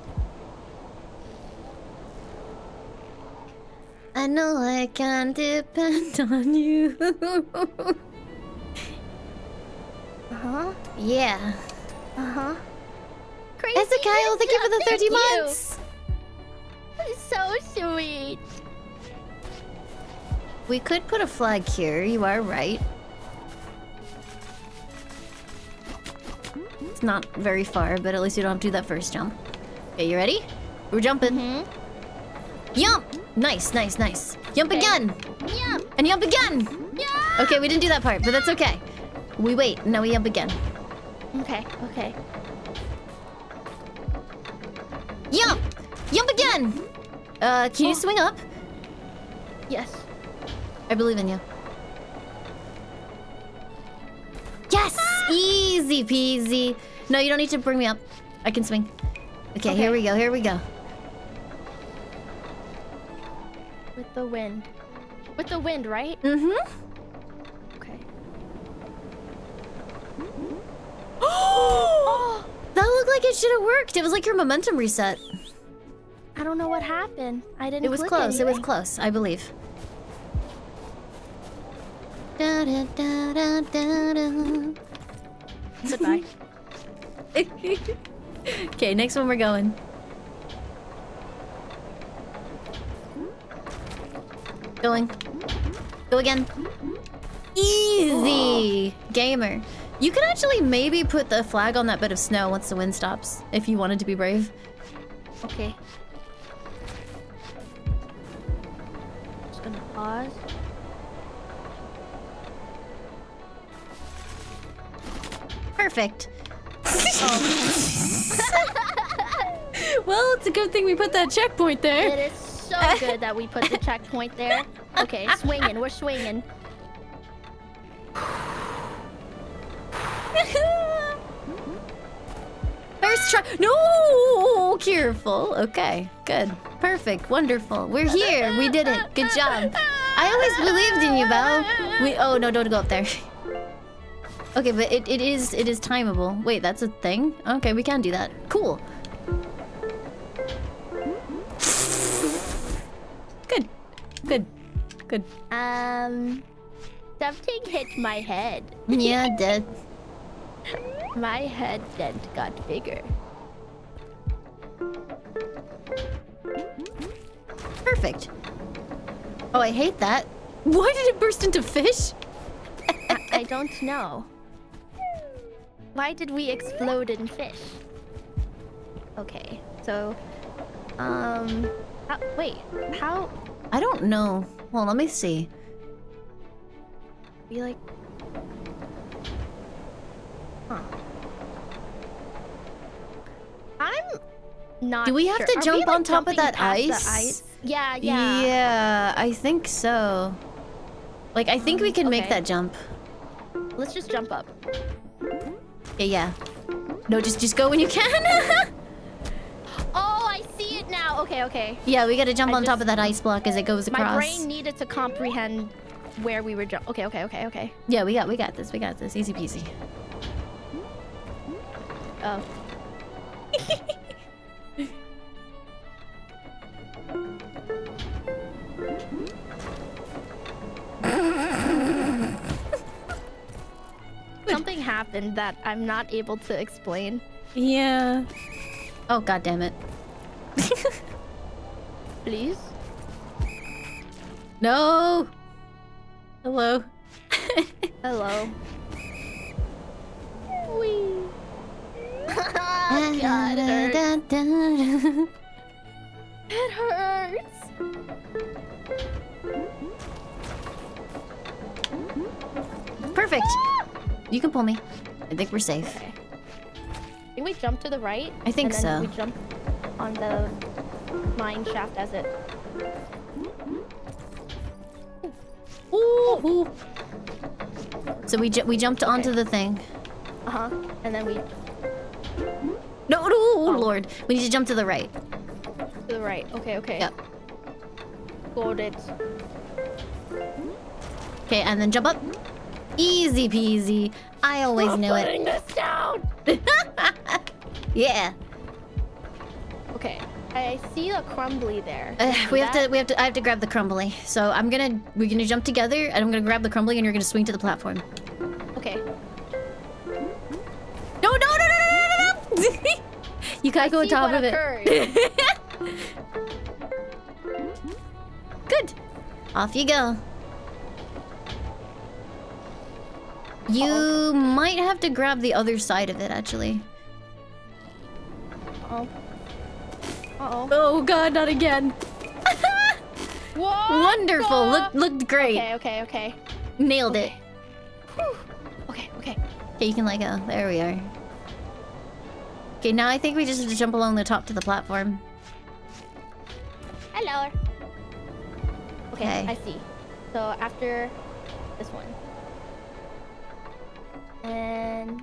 I know I can depend on you. Uh-huh. Yeah. Uh-huh. Crazy. Ezekiel, thank you for the 30 months. So sweet. We could put a flag here, you are right. It's not very far, but at least you don't have to do that first jump. Okay, you ready? We're jumping. Mm-hmm. Jump! Nice, nice, nice. Jump again! Jump! And jump again! Jump! Okay, we didn't do that part, but that's okay. We wait, now we jump again. Okay, okay. Jump! Jump again! Can you swing up? Yes. I believe in you. Yes! Easy peasy. No, you don't need to bring me up. I can swing. Okay, okay, here we go, here we go. With the wind. With the wind, right? Mm-hmm. Okay. Oh! That looked like it should have worked. It was like your momentum reset. I don't know what happened. I didn't It was close, I believe. Da, da, da, da, da, da. Goodbye. Okay, next one we're going. Going. Go again. Easy! Oh. Gamer. You can actually maybe put the flag on that bit of snow once the wind stops, if you wanted to be brave. Okay. Just gonna pause. Perfect. Well, it's a good thing we put that checkpoint there. It is so good that we put the checkpoint there. Okay, swinging. We're swinging. First try. No, careful. Okay, good. Perfect. Wonderful. We're here. We did it. Good job. I always believed in you, Bao. Oh, no, don't go up there. Okay, but it is timeable. Wait, that's a thing? Okay, we can do that. Cool. Good. Good. Good. Something hit my head. Yeah, it did. My head then got bigger. Perfect. Oh, I hate that. Why did it burst into fish? I don't know. Why did we explode in fish? Okay, so... wait, how... I don't know. Well, let me see. Be like... Huh. I'm not sure. Do we have to jump on top of that ice? Yeah, yeah. Yeah, I think so. Like, I think we can make that jump. Let's just jump up. Yeah, yeah. No, just go when you can. Oh, I see it now. Okay, okay. Yeah, we gotta jump on top of that ice block as it goes across. My brain needed to comprehend where we were jumping. Okay, okay, okay, okay. Yeah, we got this. Easy peasy. Oh. Something happened that I'm not able to explain. Yeah. Oh, god damn it. Please? No! Hello. Hello. Wee. God, it hurts. Perfect. You can pull me. I think we're safe. Okay. I think we jump to the right. I think so. And then we jump on the mine shaft as it. Ooh, ooh. So we jumped onto the thing. Uh huh. And then we. No, no, oh lord. We need to jump to the right. To the right. Okay, okay. Yep. Got it. Okay, and then jump up. Easy peasy. I always knew it. Putting this down. Yeah. Okay. I see a crumbly there. I have to grab the crumbly. So we're gonna jump together, and I'm gonna grab the crumbly, and you're gonna swing to the platform. Okay. No, no, no, no, no, no, no! You gotta go on top of it. Off you go. You might have to grab the other side of it, actually. Uh-oh. Uh-oh. Oh god, not again. Wonderful! Looked great. Okay, okay, okay. Nailed it. Whew. Okay, okay. Okay, you can let go. There we are. Okay, now I think we just have to jump along the top to the platform. Hello. Okay, I see. So after this one. And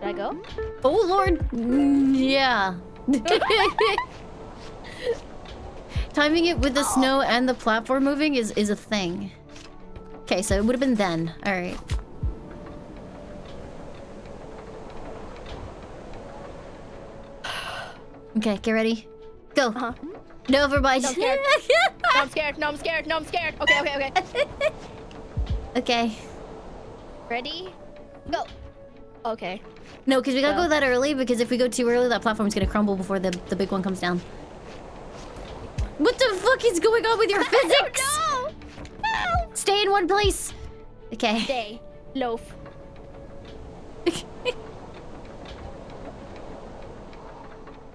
did I go? Oh lord! Yeah. Timing it with the snow and the platform moving is a thing. Okay, so it would have been then. Alright. Okay, get ready. Go. Uh-huh. No, everybody. No, I'm scared. No, I'm scared. No, I'm scared. No, I'm scared. Okay, okay, okay. Okay. Ready? Go. Okay. No, because we gotta go that early, because if we go too early, that platform's gonna crumble before the big one comes down. What the fuck is going on with your physics? I don't know. Help. Stay in one place. Okay. Stay. Loaf.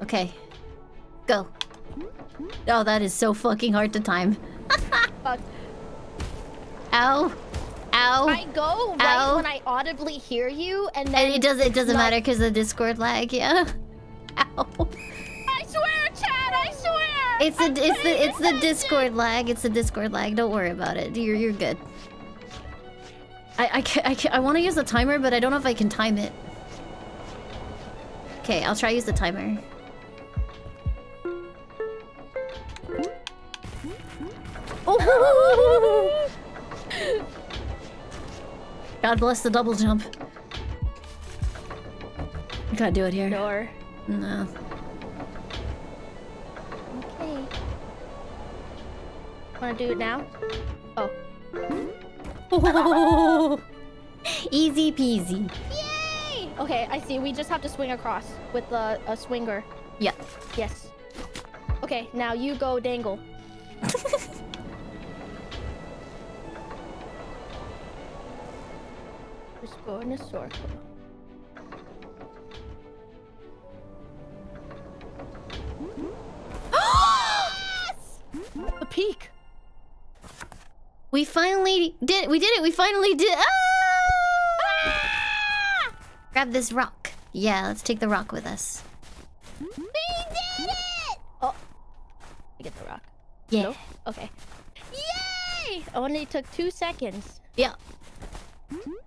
Okay. Go. Oh, that is so fucking hard to time. Fuck. Ow. Ow. I go right when I audibly hear you, and then... And it doesn't matter because of Discord lag, yeah? Ow. I swear, Chad, I swear! It's the Discord lag, it's the Discord lag. Don't worry about it. You're good. I want to use the timer, but I don't know if I can time it. Okay, I'll try use the timer. Oh! God bless the double jump. I can't do it here. Door. No. Okay. Wanna do it now? Oh. Oh. Easy peasy. Yay! Okay, I see. We just have to swing across with a swinger. Yeah. Yes. Okay, now you go dangle. Just go in a circle. Yes! A peak. We finally did it. We did it. We finally did. Ah! Grab this rock. Yeah, let's take the rock with us. We did it! Oh, I get the rock. Yeah. Nope. Okay. Yay! Only took 2 seconds. Yeah.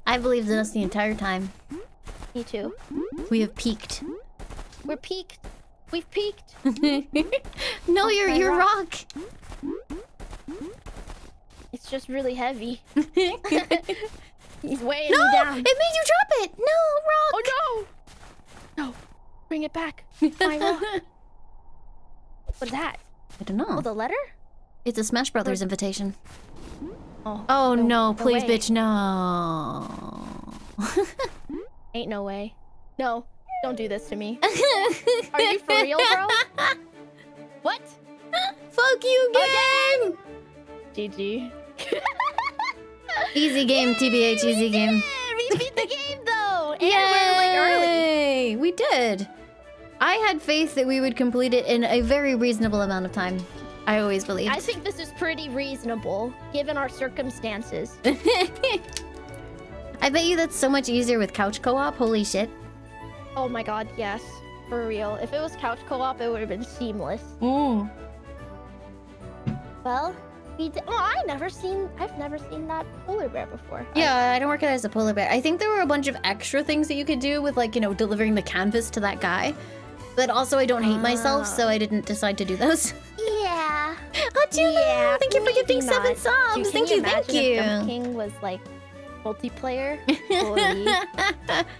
I believed in us the entire time. Me too. We have peaked. We're peaked. We've peaked. No, your rock. It's just really heavy. He's weighing me down. It made you drop it. No, rock. Oh no. No. Bring it back. My rock. What's that? I don't know. Oh, the letter? It's a Smash Brothers invitation. Oh, no, please, bitch, no. Ain't no way. No, don't do this to me. Are you for real, bro? What? Fuck you, game! GG. Easy game, TBH, easy game. We beat the game, though! And yay! We're, like, early. We did. I had faith that we would complete it in a very reasonable amount of time. I always believed. I think this is pretty reasonable, given our circumstances. I bet you that's so much easier with couch co-op, holy shit. Oh my god, yes. For real. If it was couch co-op, it would have been seamless. Mm. Well, we did... Oh, I've never seen that polar bear before. Yeah, I don't work it as a polar bear. I think there were a bunch of extra things that you could do with, like, you know, delivering the canvas to that guy. But also, I don't hate myself, so I didn't decide to do those. Yeah. Yeah. Thank you for giving 7 subs. Thank you. If Jump King was like multiplayer. Holy,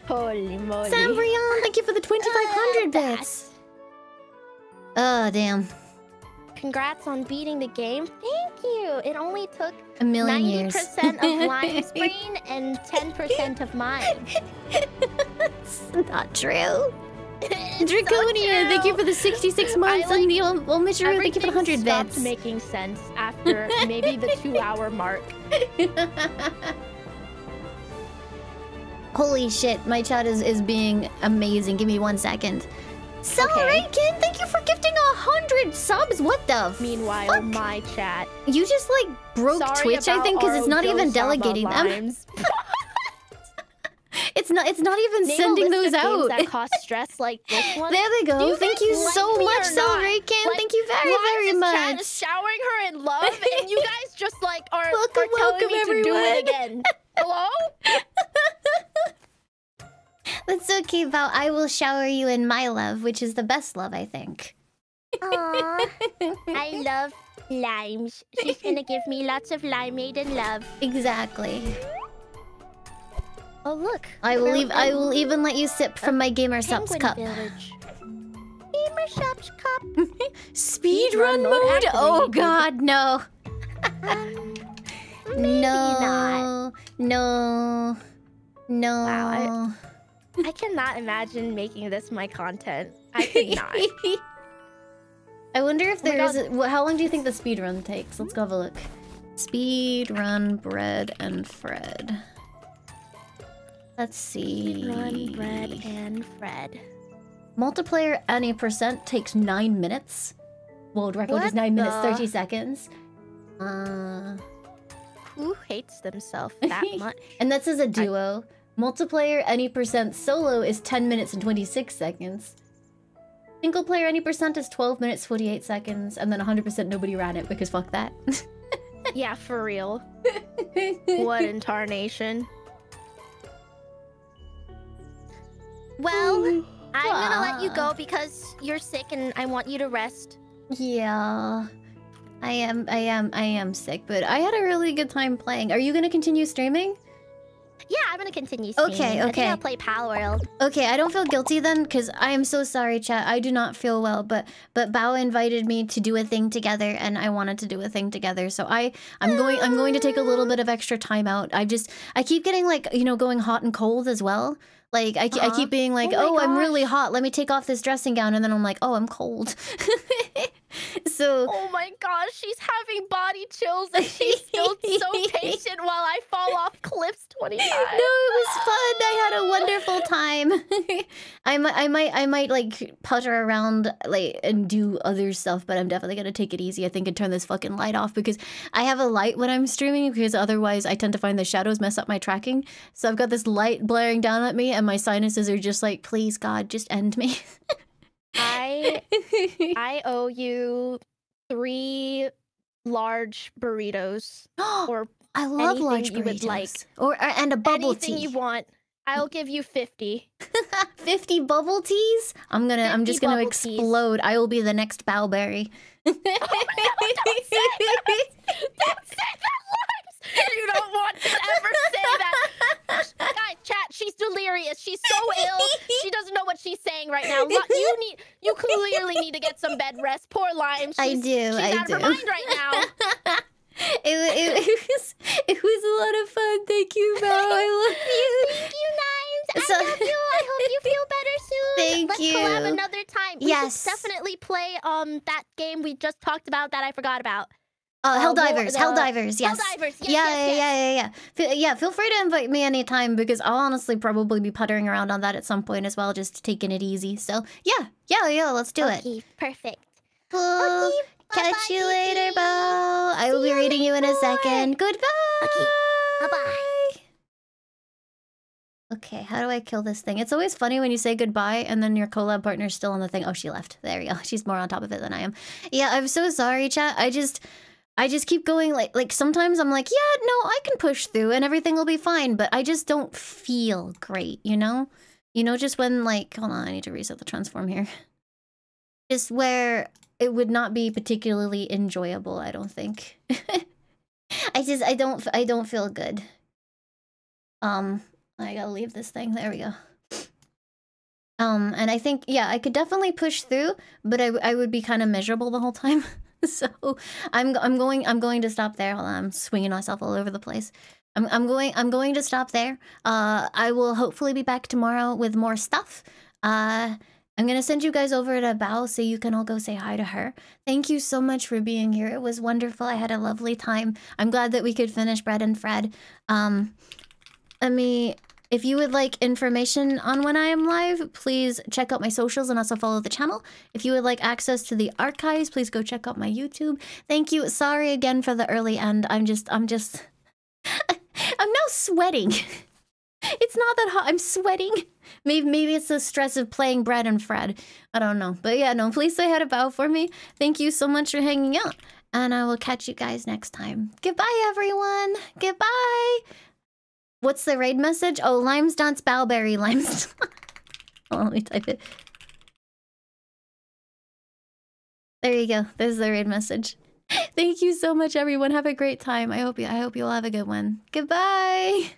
holy moly. Sambrion, thank you for the 2,500 bits. Oh damn. Congrats on beating the game. Thank you. It only took a million 90% years. 90% of Lime's brain and 10% of mine. It's not true. Draconia, so thank you for the 66 months. Neil Olmitra, thank you for the 100 bits. Everything stopped making sense after after maybe the 2-hour mark. Holy shit, my chat is being amazing. Give me 1 second. Celerakin, thank you for gifting 100 subs. What the meanwhile, fuck? My chat. You just like broke Twitch, I think, because it's not even delegating them. It's not even name sending those out. That cost stress like this one. There they go. Thank you like so much, Celerakin. Like, thank you very much. Chat is showering her in love, and you guys just like are telling me to do it again. Hello? That's okay, Bao. I will shower you in my love, which is the best love, I think. Aww. I love limes. She's gonna give me lots of limeade and love. Exactly. Oh look! I will even let you sip from my gamer subs cup. Gamer subs cup. Speedrun mode? Oh god, no. Maybe not. No. Wow, I cannot imagine making this my content. I cannot. I wonder if there's... How long do you think the speedrun takes? Let's go have a look. Speedrun Bread and Fred. Let's see... Speedrun Bread and Fred. Multiplayer any percent takes 9 minutes. World record is 9 minutes, 30 seconds. Who hates themselves that much? And this is a duo. Multiplayer any percent solo is 10 minutes and 26 seconds. Single player any percent is 12 minutes 48 seconds, and then 100% nobody ran it because fuck that. Yeah, for real. What in tarnation? Well, I'm gonna let you go because you're sick and I want you to rest. Yeah. I am sick, but I had a really good time playing. Are you gonna continue streaming? Yeah, I'm gonna continue streaming. Okay, okay. I think I'll play Pal World. Okay, I don't feel guilty then, because I am so sorry, chat. I do not feel well, but Bao invited me to do a thing together, and I wanted to do a thing together. So I'm going to take a little bit of extra time out. I keep getting like, you know, going hot and cold as well. Like I keep being like, oh I'm really hot. Let me take off this dressing gown, and then I'm like, oh, I'm cold. So oh my gosh, she's having body chills, and she's still so patient while I fall off cliffs 20 times. No, it was fun. I had a wonderful time. I might like putter around like and do other stuff, but I'm definitely gonna take it easy. I think and turn this fucking light off because I have a light when I'm streaming because otherwise I tend to find the shadows mess up my tracking. So I've got this light blaring down at me. And my sinuses are just like, please, God, just end me. I owe you 3 large burritos. Or I love large burritos. You would like. And a bubble tea. Anything you want. I'll give you 50. 50 bubble teas? I'm just gonna explode. Teas. I will be the next Bowberry. Oh, no, don't say that. Don't say that, Limes. You don't want to ever say that. Guys, chat, she's delirious. She's so ill. She doesn't know what she's saying right now. You clearly need to get some bed rest. Poor Lime. She's out of her mind right now. It was a lot of fun. Thank you, Bao. I love you. Thank you, Limes. I love you. I hope you feel better soon. Let's collab another time. Yes. We should definitely play that game we just talked about that I forgot about. Helldivers, Helldivers, yes. Helldivers, yes, yeah. Feel free to invite me anytime because I'll honestly probably be puttering around on that at some point as well, just taking it easy. So, yeah, let's do it. Perfect. Cool. Okay, catch you later, Bao. I will be reading you in a second. Goodbye. Okay. Bye-bye. Okay, how do I kill this thing? It's always funny when you say goodbye and then your collab partner's still on the thing. Oh, she left. There we go. She's more on top of it than I am. Yeah, I'm so sorry, chat. I just keep going, like sometimes I'm like, yeah, no, I can push through and everything will be fine, but I just don't feel great, you know? You know, just when, like, hold on, I need to reset the transform here. Just where it would not be particularly enjoyable, I don't think. I don't feel good. I gotta leave this thing, there we go. And I think, yeah, I could definitely push through, but I would be kind of miserable the whole time. So I'm going to stop there. Hold on, I'm swinging myself all over the place. I'm going to stop there. I will hopefully be back tomorrow with more stuff. I'm going to send you guys over to Bao so you can all go say hi to her. Thank you so much for being here. It was wonderful. I had a lovely time. I'm glad that we could finish Bread and Fred. Let me... If you would like information on when I am live, please check out my socials and also follow the channel. If you would like access to the archives, please go check out my YouTube. Thank you. Sorry again for the early end. I'm just... I'm now sweating. It's not that hot. I'm sweating. Maybe it's the stress of playing Bread and Fred. I don't know. But yeah, no, please say hi to Bao for me. Thank you so much for hanging out. And I will catch you guys next time. Goodbye, everyone. Goodbye. What's the raid message? Oh, limes dance, bowberry limes. Oh, let me type it. There you go. There's the raid message. Thank you so much, everyone. Have a great time. I hope you all have a good one. Goodbye.